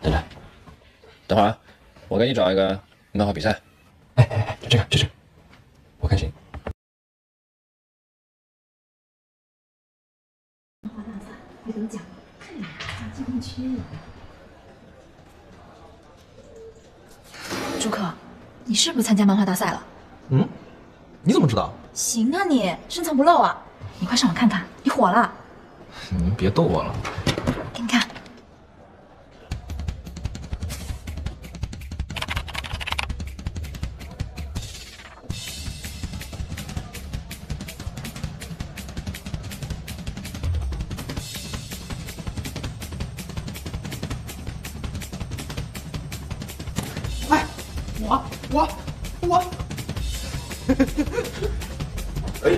等着，等会儿啊，我给你找一个漫画比赛。哎哎哎，就这个，就这个，我看行。 朱克，你是不是参加漫画大赛了？嗯，你怎么知道？行啊你，你深藏不露啊！你快上网看看，你火了！你们别逗我了。给你看，哎，我我我，哎。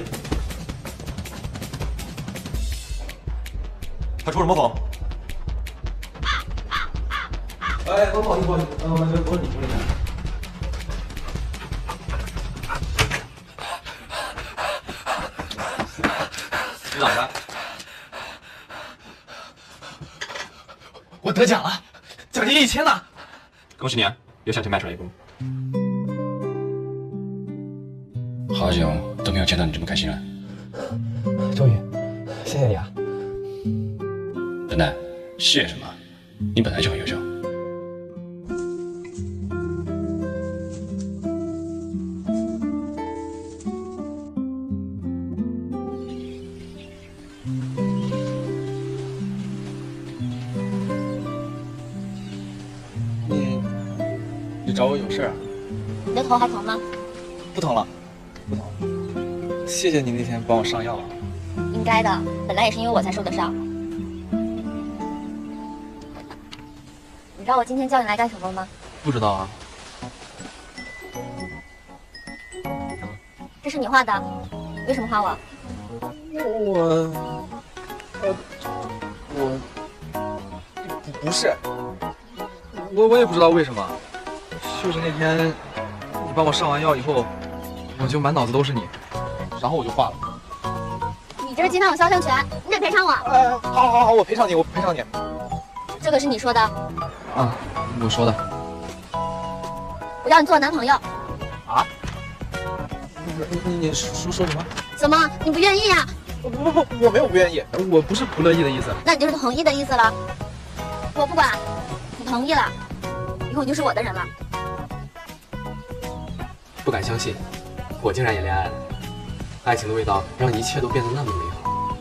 还说什么谎？哎，不好意思，不好意思，呃，我这不是你说的。你咋的？我得奖了，奖金一千呢！恭喜你，啊，又向前迈出了一步。好久都没有见到你这么开心了。周宇，谢谢你啊。 笨蛋，谢什么？你本来就很优秀。你，你找我有事啊？你的头还疼吗？不疼了，不疼了。谢谢你那天帮我上药。应该的，本来也是因为我才受的伤。 你知道我今天叫你来干什么吗？不知道啊。这是你画的，为什么画我？我……呃，我……不不是，我我也不知道为什么，就是那天你帮我上完药以后，我就满脑子都是你，然后我就画了。你这是侵犯我肖像权，你得赔偿我。呃，好好好，我赔偿你，我赔偿你。这可是你说的。 啊，我说的，我要你做我男朋友。啊？你你说说什么？怎么你不愿意啊？不不不，我没有不愿意，我不是不乐意的意思。那你就是同意的意思了。我不管，你同意了，以后你就是我的人了。不敢相信，我竟然也恋爱了。爱情的味道让一切都变得那么美好，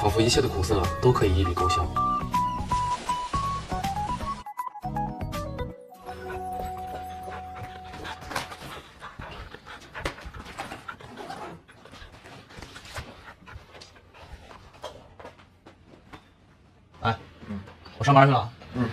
仿佛一切的苦涩都可以一笔勾销。 我上班去了。嗯。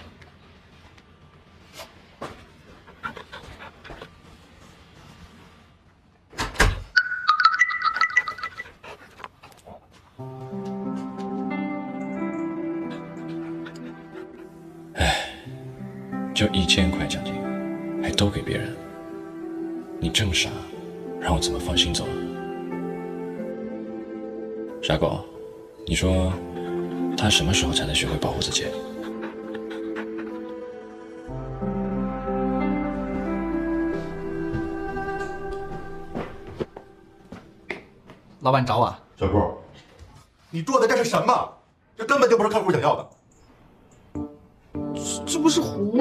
哎，就一千块奖金，还都给别人，你这么傻，让我怎么放心走啊？傻狗，你说他什么时候才能学会保护自己？ 老板找我，小顾，你做的这是什么？这根本就不是客户想要的。这这不是胡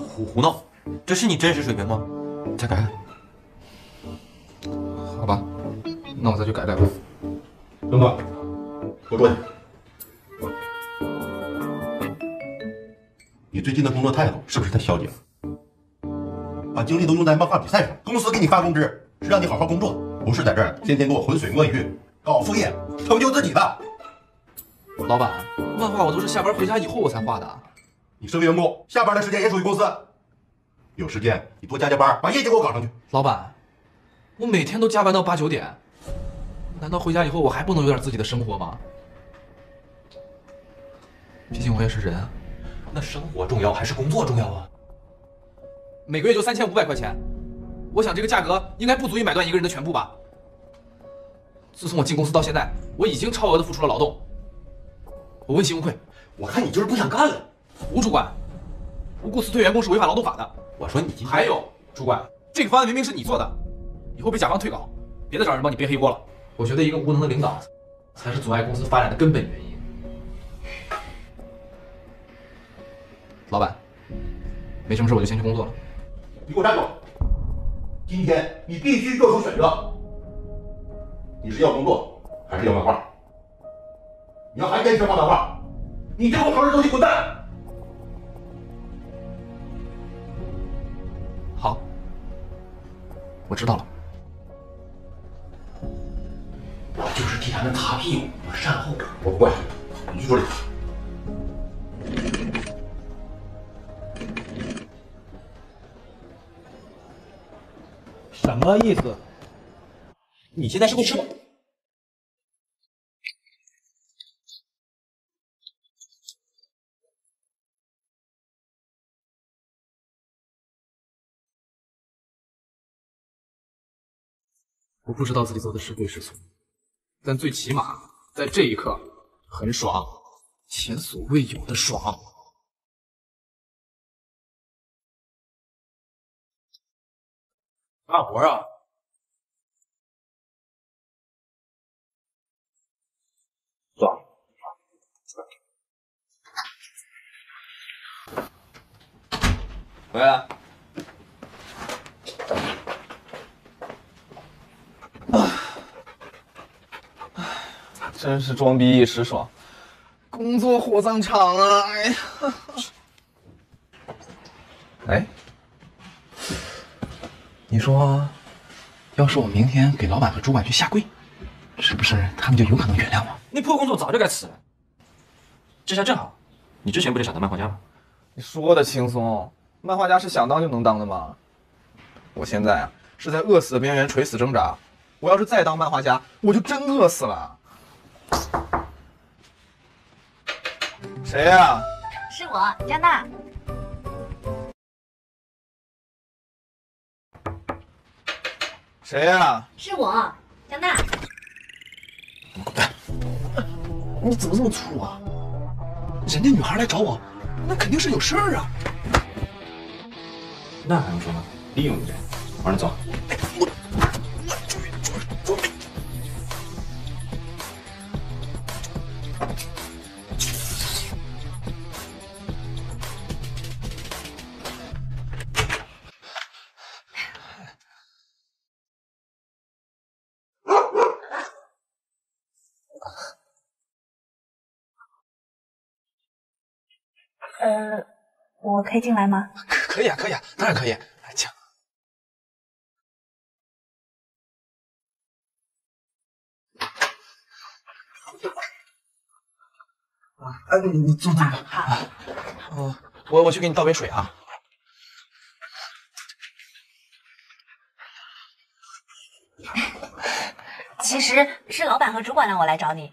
胡胡闹？这是你真实水平吗？再改改。好吧，那我再去改改吧。等等，我过去。你最近的工作态度是不是太消极了？把精力都用在漫画比赛上，公司给你发工资是让你好好工作。 不是在这儿天天给我浑水摸鱼，搞副业，成就自己的。老板，漫画我都是下班回家以后我才画的。你身为员工，下班的时间也属于公司，有时间你多加加班，把业绩给我搞上去。老板，我每天都加班到八九点，难道回家以后我还不能有点自己的生活吗？毕竟我也是人啊。那生活重要还是工作重要啊？每个月就三千五百块钱。 我想这个价格应该不足以买断一个人的全部吧。自从我进公司到现在，我已经超额的付出了劳动，我问心无愧。我看你就是不想干了。吴主管，无故辞退员工是违反劳动法的。我说你今天还有主管，这个方案明明是你做的，以后被甲方退稿，别再找人帮你背黑锅了。我觉得一个无能的领导，才是阻碍公司发展的根本原因。老板，没什么事我就先去工作了。你给我站住！ 今天你必须做出选择，你是要工作还是要漫画？你要还坚持放胆话，你就给我收拾东西滚蛋！好，我知道了。我就是替他们擦屁股，我善后。我不管，你去处理。 什么意思？你现在是会吃吗？我不知道自己做的是对是错，但最起码在这一刻很爽，前所未有的爽。 干活啊！走。回来了。真是装逼一时爽，工作火葬场啊！哎呀，哎。 你说，要是我明天给老板和主管去下跪，是不是他们就有可能原谅我？那破工作早就该辞了。这下正好，你之前不是想当漫画家吗？你说的轻松，漫画家是想当就能当的吗？我现在啊是在饿死的边缘垂死挣扎，我要是再当漫画家，我就真饿死了。谁呀、啊？是我，张娜。 谁呀、啊？是我，江娜。你滚蛋！你怎么这么粗鲁啊？人家女孩来找我，那肯定是有事儿啊。那还用说吗？利用你这，晚上走。我我注意注意注意。呃，我可以进来吗？可可以啊，可以啊，当然可以。来，请。啊，哎，你你坐那吧。啊，哦，我我去给你倒杯水啊。其实是老板和主管让我来找你。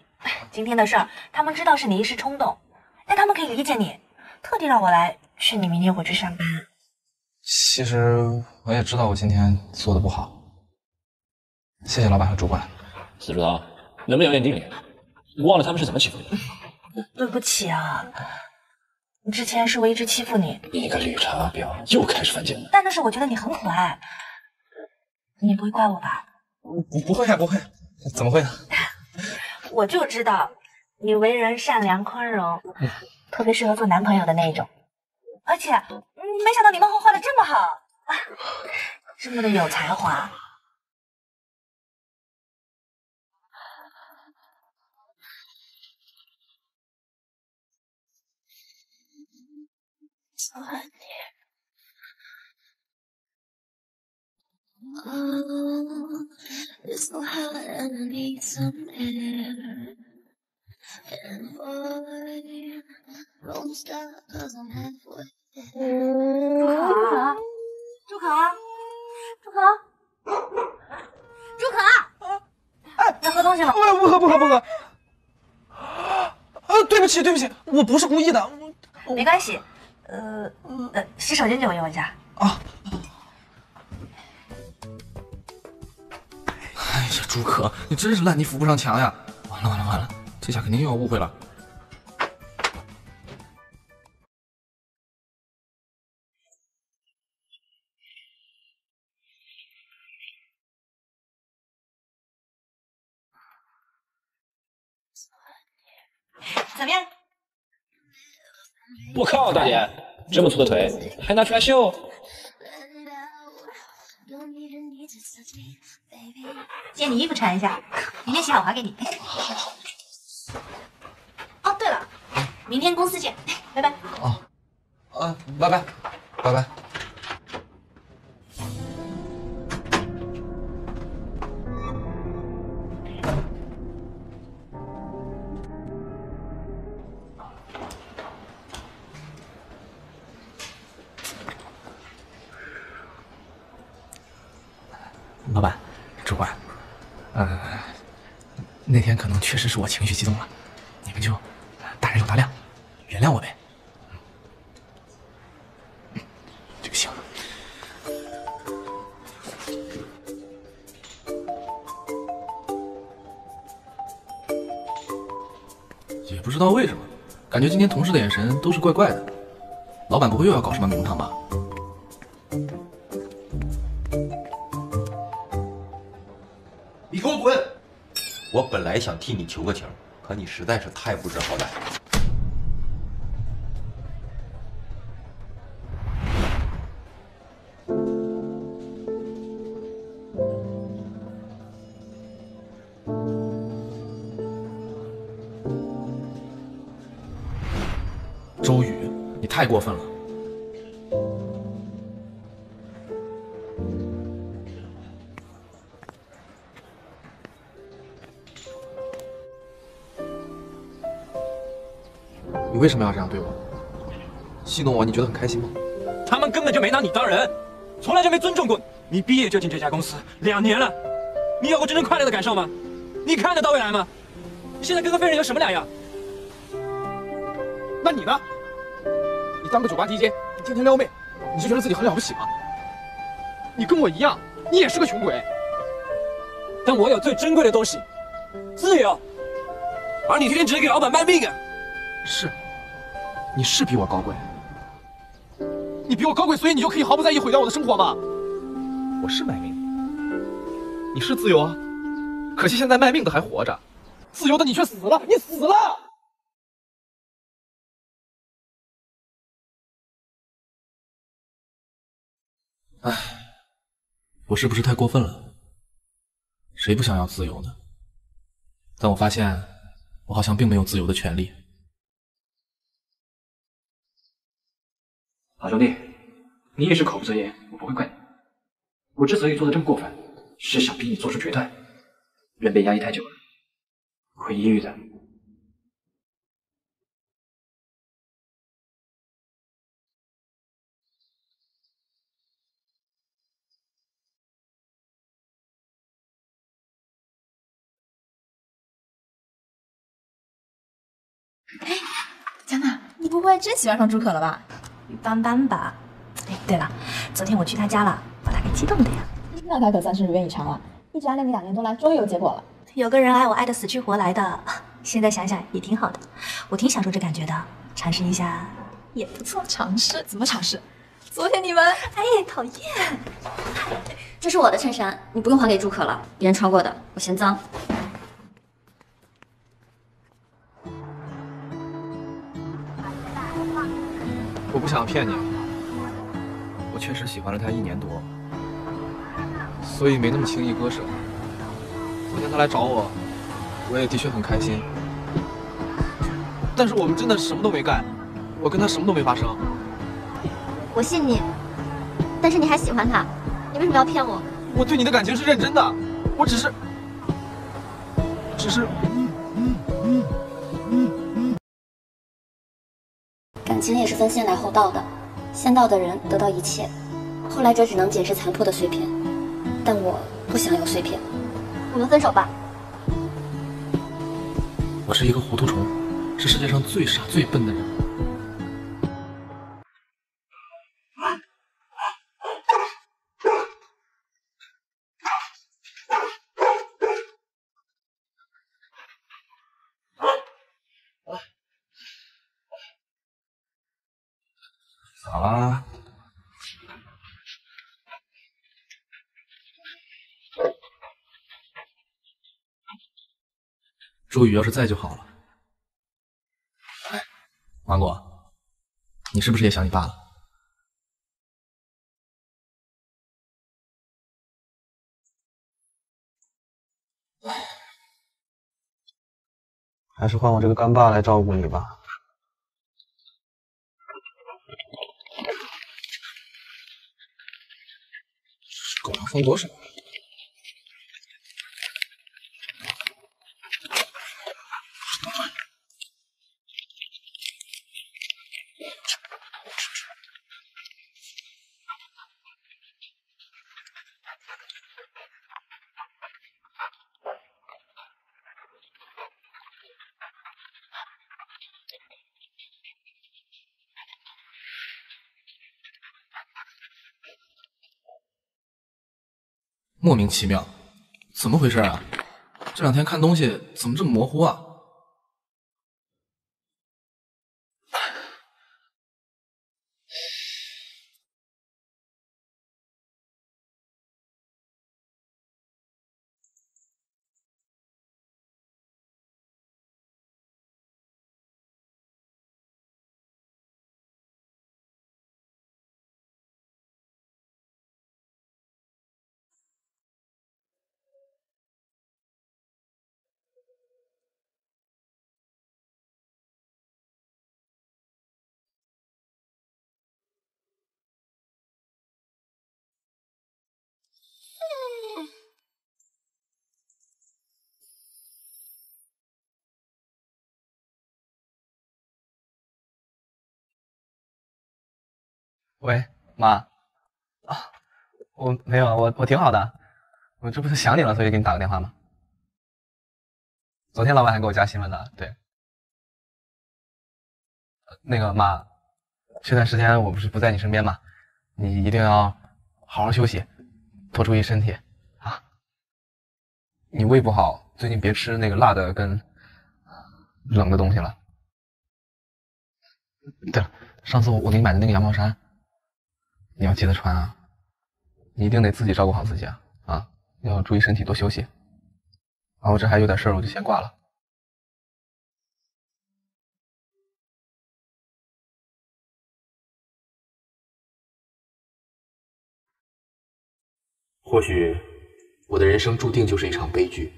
今天的事儿，他们知道是你一时冲动，但他们可以理解你。 特地让我来劝你明天回去上班。其实我也知道我今天做的不好，谢谢老板和主管。死猪头，能不能有点定力？我忘了他们是怎么欺负你的。对不起啊，之前是我一直欺负你。你个绿茶婊，又开始犯贱了。但那是我觉得你很可爱，你不会怪我吧？不不会啊，不会，怎么会呢？我就知道你为人善良宽容。嗯 特别适合做男朋友的那一种，而且没想到你漫画画的这么好，啊，这么的有才华。喜欢你，哦，你总害我让你怎么？ 住口啊！住口！住口！哎，要喝东西吗？不不喝不喝不喝！啊，对不起对不起，我不是故意的。没关系，呃呃，洗手间借我用一下啊。哎呀，朱可，你真是烂泥扶不上墙呀！完了完了完了！ 这下肯定又要误会了。怎么样？我靠，大姐，这么粗的腿还拿出来秀？借你衣服穿一下，明天洗好还给你。好好好。 哎明天公司见，拜拜。哦，啊，拜拜，拜拜。 老板，主管，呃，那天可能确实是我情绪激动了，你们就大人有大量，原谅我呗。嗯，这个行。也不知道为什么，感觉今天同事的眼神都是怪怪的，老板不会又要搞什么名堂吧？ 我本来想替你求个情，可你实在是太不知好歹。周宇，你太过分了！为什么要这样对我？戏弄我，你觉得很开心吗？他们根本就没拿你当人，从来就没尊重过你。你毕业就进这家公司两年了，你有过真正快乐的感受吗？你看得到未来吗？你现在跟个废人有什么两样？那你呢？你当个酒吧 D J， 你天天撩妹，你就觉得自己很了不起吗？你跟我一样，你也是个穷鬼。但我有最珍贵的东西，自由。而你天天只是给老板卖命啊！是。 你是比我高贵，你比我高贵，所以你就可以毫不在意毁掉我的生活吗？我是卖命，你是自由啊，可惜现在卖命的还活着，自由的你却死了，你死了！唉，我是不是太过分了？谁不想要自由呢？但我发现，我好像并没有自由的权利。 老兄弟，你一时口不择言，我不会怪你。我之所以做的这么过分，是想逼你做出决断。人被压抑太久了，会抑郁的。哎，江娜，你不会真喜欢上朱可了吧？ 斑斑吧，哎，对了，昨天我去他家了，把他给激动的呀。那他可算是如愿以偿了，一直暗恋你两年多来，终于有结果了。有个人爱我爱得死去活来的，现在想想也挺好的，我挺享受这感觉的，尝试一下也不错。尝试？怎么尝试？昨天你们……哎，讨厌！这是我的衬衫，你不用还给朱可了，别人穿过的，我嫌脏。 我不想骗你，我确实喜欢了他一年多，所以没那么轻易割舍。昨天他来找我，我也的确很开心，但是我们真的什么都没干，我跟他什么都没发生。我信你，但是你还喜欢他，你为什么要骗我？我对你的感情是认真的，我只是，只是。 情也是分先来后到的，先到的人得到一切，后来者只能捡拾残破的碎片。但我不想有碎片，我们分手吧。我是一个糊涂虫，是世界上最傻最笨的人。咋啦？周宇要是在就好了。芒果，你是不是也想你爸了？还是换我这个干爸来照顾你吧。够了，放多少？ 莫名其妙，怎么回事啊？这两天看东西怎么这么模糊啊？喂，妈，啊，我没有，我我挺好的，我这不是想你了，所以给你打个电话吗？昨天老板还给我加新闻呢，对。那个妈，这段时间我不是不在你身边嘛，你一定要好好休息，多注意身体啊。你胃不好，最近别吃那个辣的跟冷的东西了。对了，上次我给你买的那个羊毛衫。 你要记得穿啊！你一定得自己照顾好自己啊！啊，要注意身体，多休息。啊，我这还有点事儿，我就先挂了。或许我的人生注定就是一场悲剧。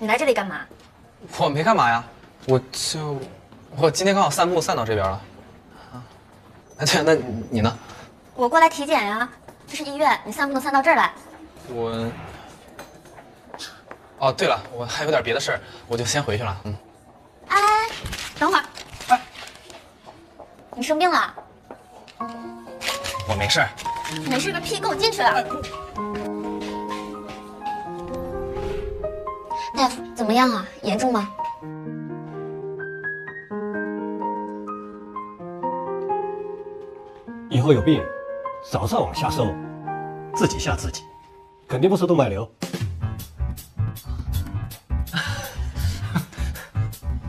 你来这里干嘛？我没干嘛呀，我就我今天刚好散步散到这边了。啊，哎对，那你呢？我过来体检呀、啊，这是医院，你散步能散到这儿来？我……哦，对了，我还有点别的事儿，我就先回去了。嗯。哎，等会儿。哎，你生病了？我没事儿。没事个屁，跟我进去。哎 大夫怎么样啊？严重吗？以后有病，早上往下搜，自己吓自己，肯定不是动脉瘤。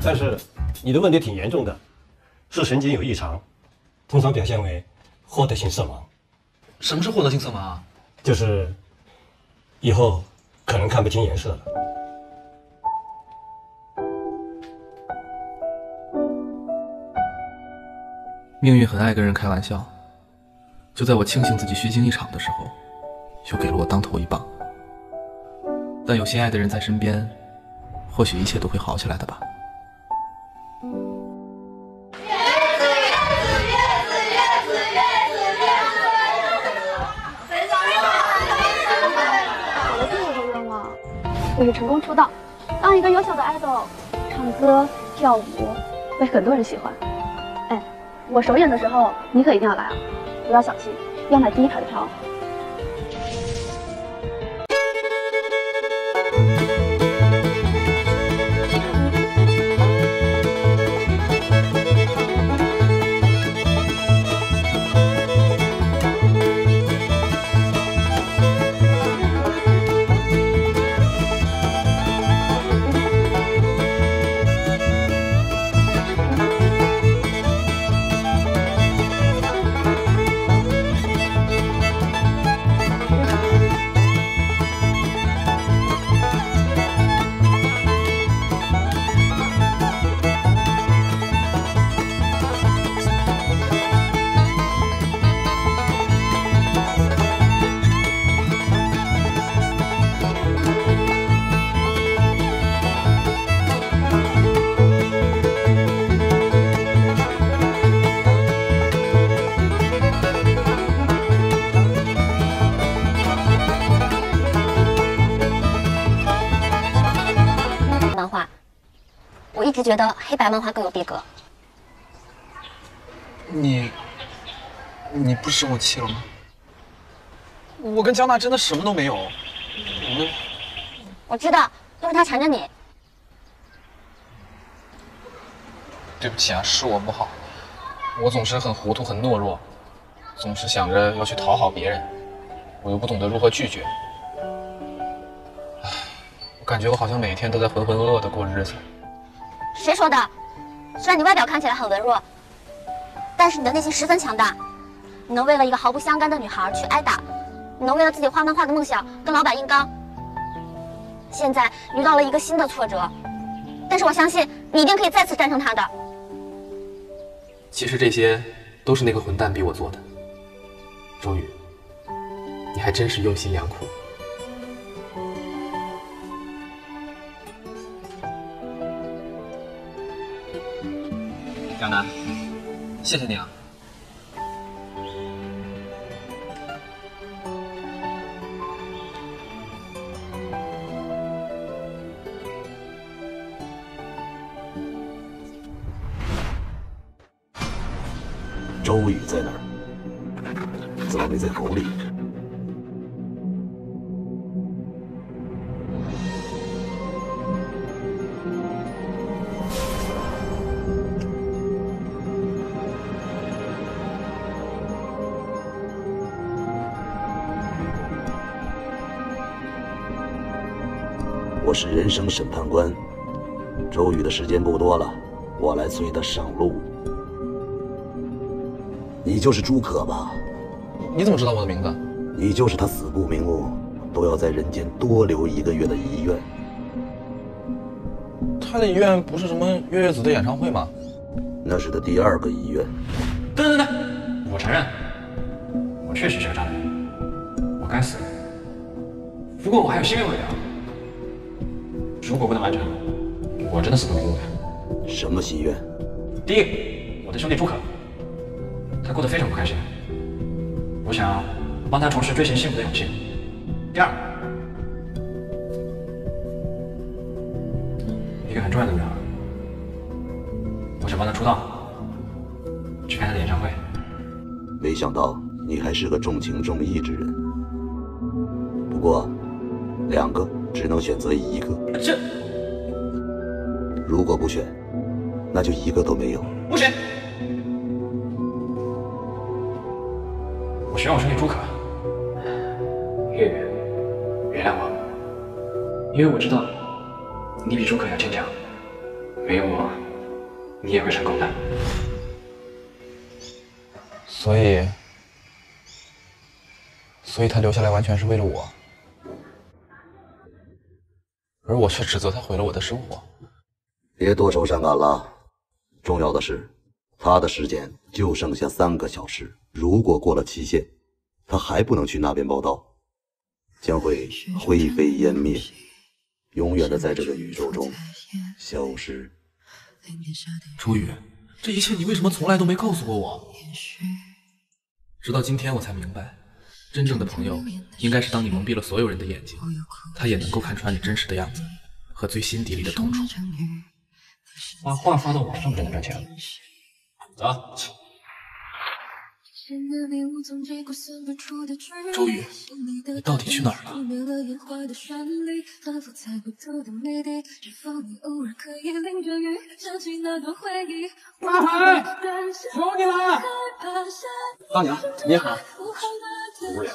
但是你的问题挺严重的，是神经有异常，通常表现为获得性色盲。什么是获得性色盲啊？就是以后可能看不清颜色了。 命运很爱跟人开玩笑，就在我庆幸自己虚惊一场的时候，又给了我当头一棒。但有心爱的人在身边，或许一切都会好起来的吧。 我是成功出道，当一个优秀的 idol， 唱歌、跳舞，被很多人喜欢。哎，我首演的时候，你可一定要来啊！不要小气，要买第一排的票。觉得黑白漫画更有逼格。你，你不生我气了吗？我跟江娜真的什么都没有。我们，我知道，都是他缠着你。对不起啊，是我不好，我总是很糊涂，很懦弱，总是想着要去讨好别人，我又不懂得如何拒绝。 感觉我好像每天都在浑浑噩噩的过日子。谁说的？虽然你外表看起来很文弱，但是你的内心十分强大。你能为了一个毫不相干的女孩去挨打，你能为了自己画漫画的梦想跟老板硬刚。现在遇到了一个新的挫折，但是我相信你一定可以再次战胜它的。其实这些都是那个混蛋逼我做的。周宇，你还真是用心良苦。 江南，谢谢你啊！周宇在哪儿？早没在楼里。我是人生审判官，周宇的时间不多了，我来催他上路。你就是朱可吧？你怎么知道我的名字？你就是他死不瞑目，都要在人间多留一个月的遗愿。他的遗愿不是什么月月子的演唱会吗？那是他第二个遗愿。对对对，我承认，我确实是个渣男，我该死。不过我还有心愿未了。 如果不能完成，我真的死不瞑目的。什么心愿？第一，我的兄弟朱可，他过得非常不开心，我想帮他重拾追寻幸福的勇气。第二，一个很重要的女孩，我想帮她出道，去看她的演唱会。没想到你还是个重情重义之人。不过，两个。 只能选择一个。这，如果不选，那就一个都没有。不选，我选我兄弟朱可。月月，原谅我，因为我知道你比朱可要坚强，没有我，你也会成功的。所以，所以他留下来完全是为了我。 而我却指责他毁了我的生活。别多愁善感了，重要的是，他的时间就剩下三个小时。如果过了期限，他还不能去那边报道，将会灰飞烟灭，永远的在这个宇宙中消失。周宇，这一切你为什么从来都没告诉过我？直到今天我才明白。 真正的朋友，应该是当你蒙蔽了所有人的眼睛，他也能够看穿你真实的样子和最心底里的痛楚。把话发到网上就能赚钱了。走、啊。周宇，你到底去哪儿了？大海，求你了！大娘，你好。 无聊。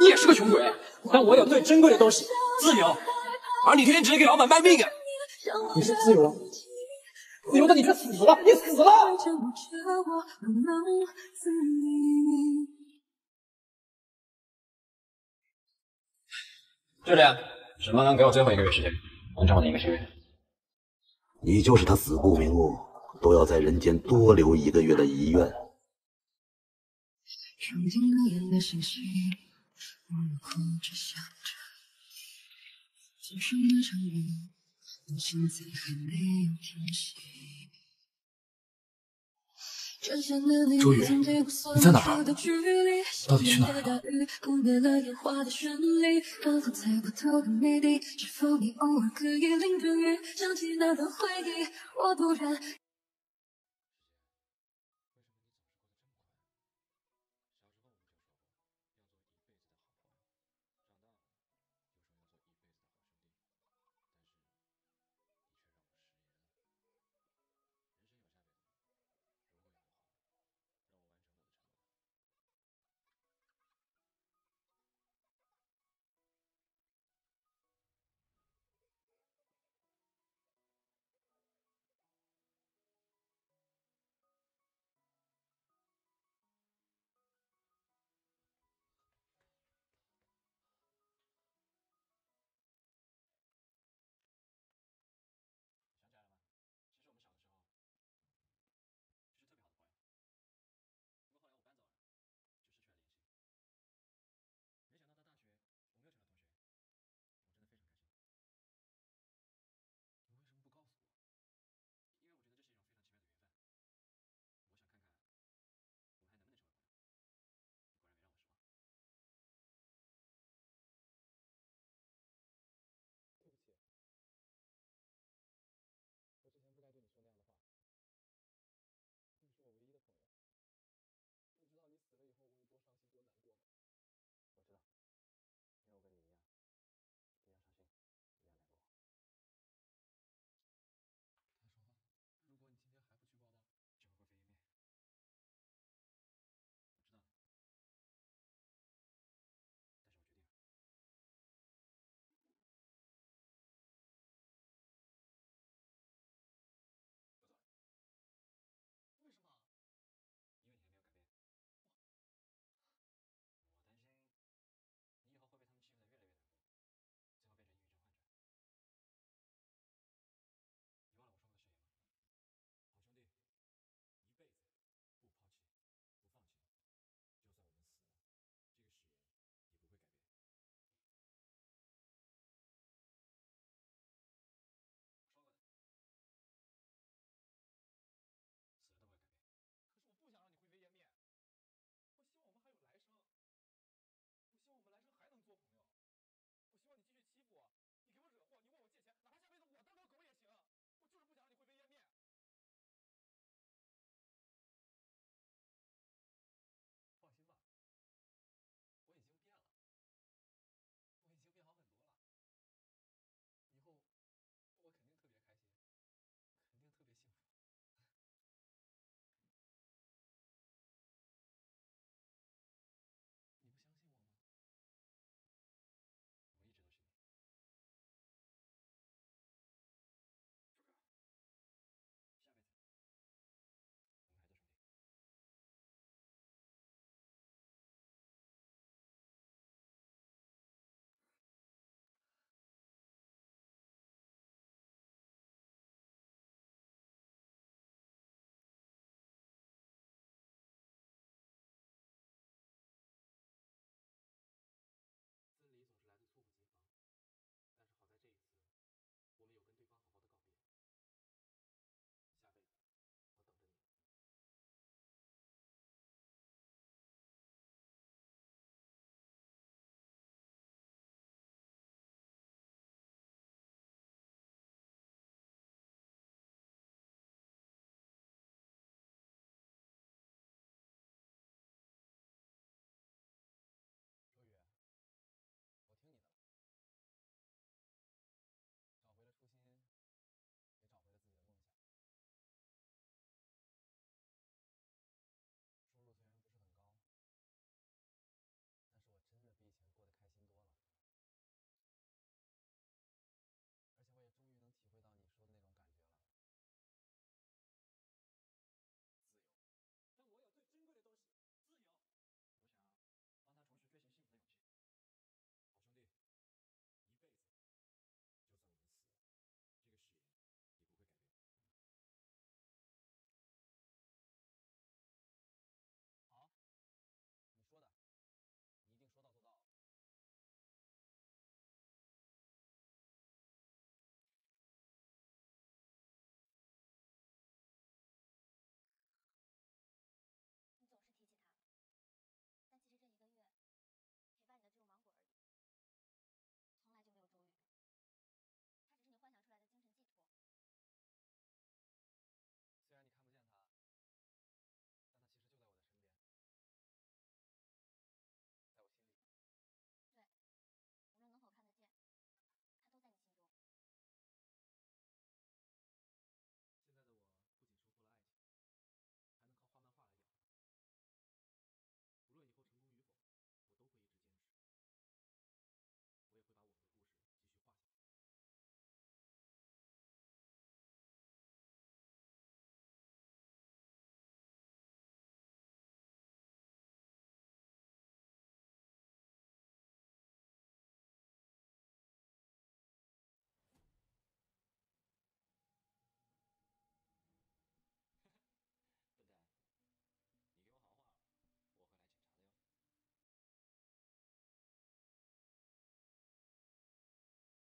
你也是个穷鬼，但我有最珍贵的东西——自由。而你天天只是给老板卖命啊！你是自由了，自由的你却死了，你死了！就这样，沈梦能给我最后一个月时间，完成我的一个心愿。你就是他死不瞑目。 都要在人间多留一个月的遗愿。周宇，你在哪儿啊？到底去哪儿了？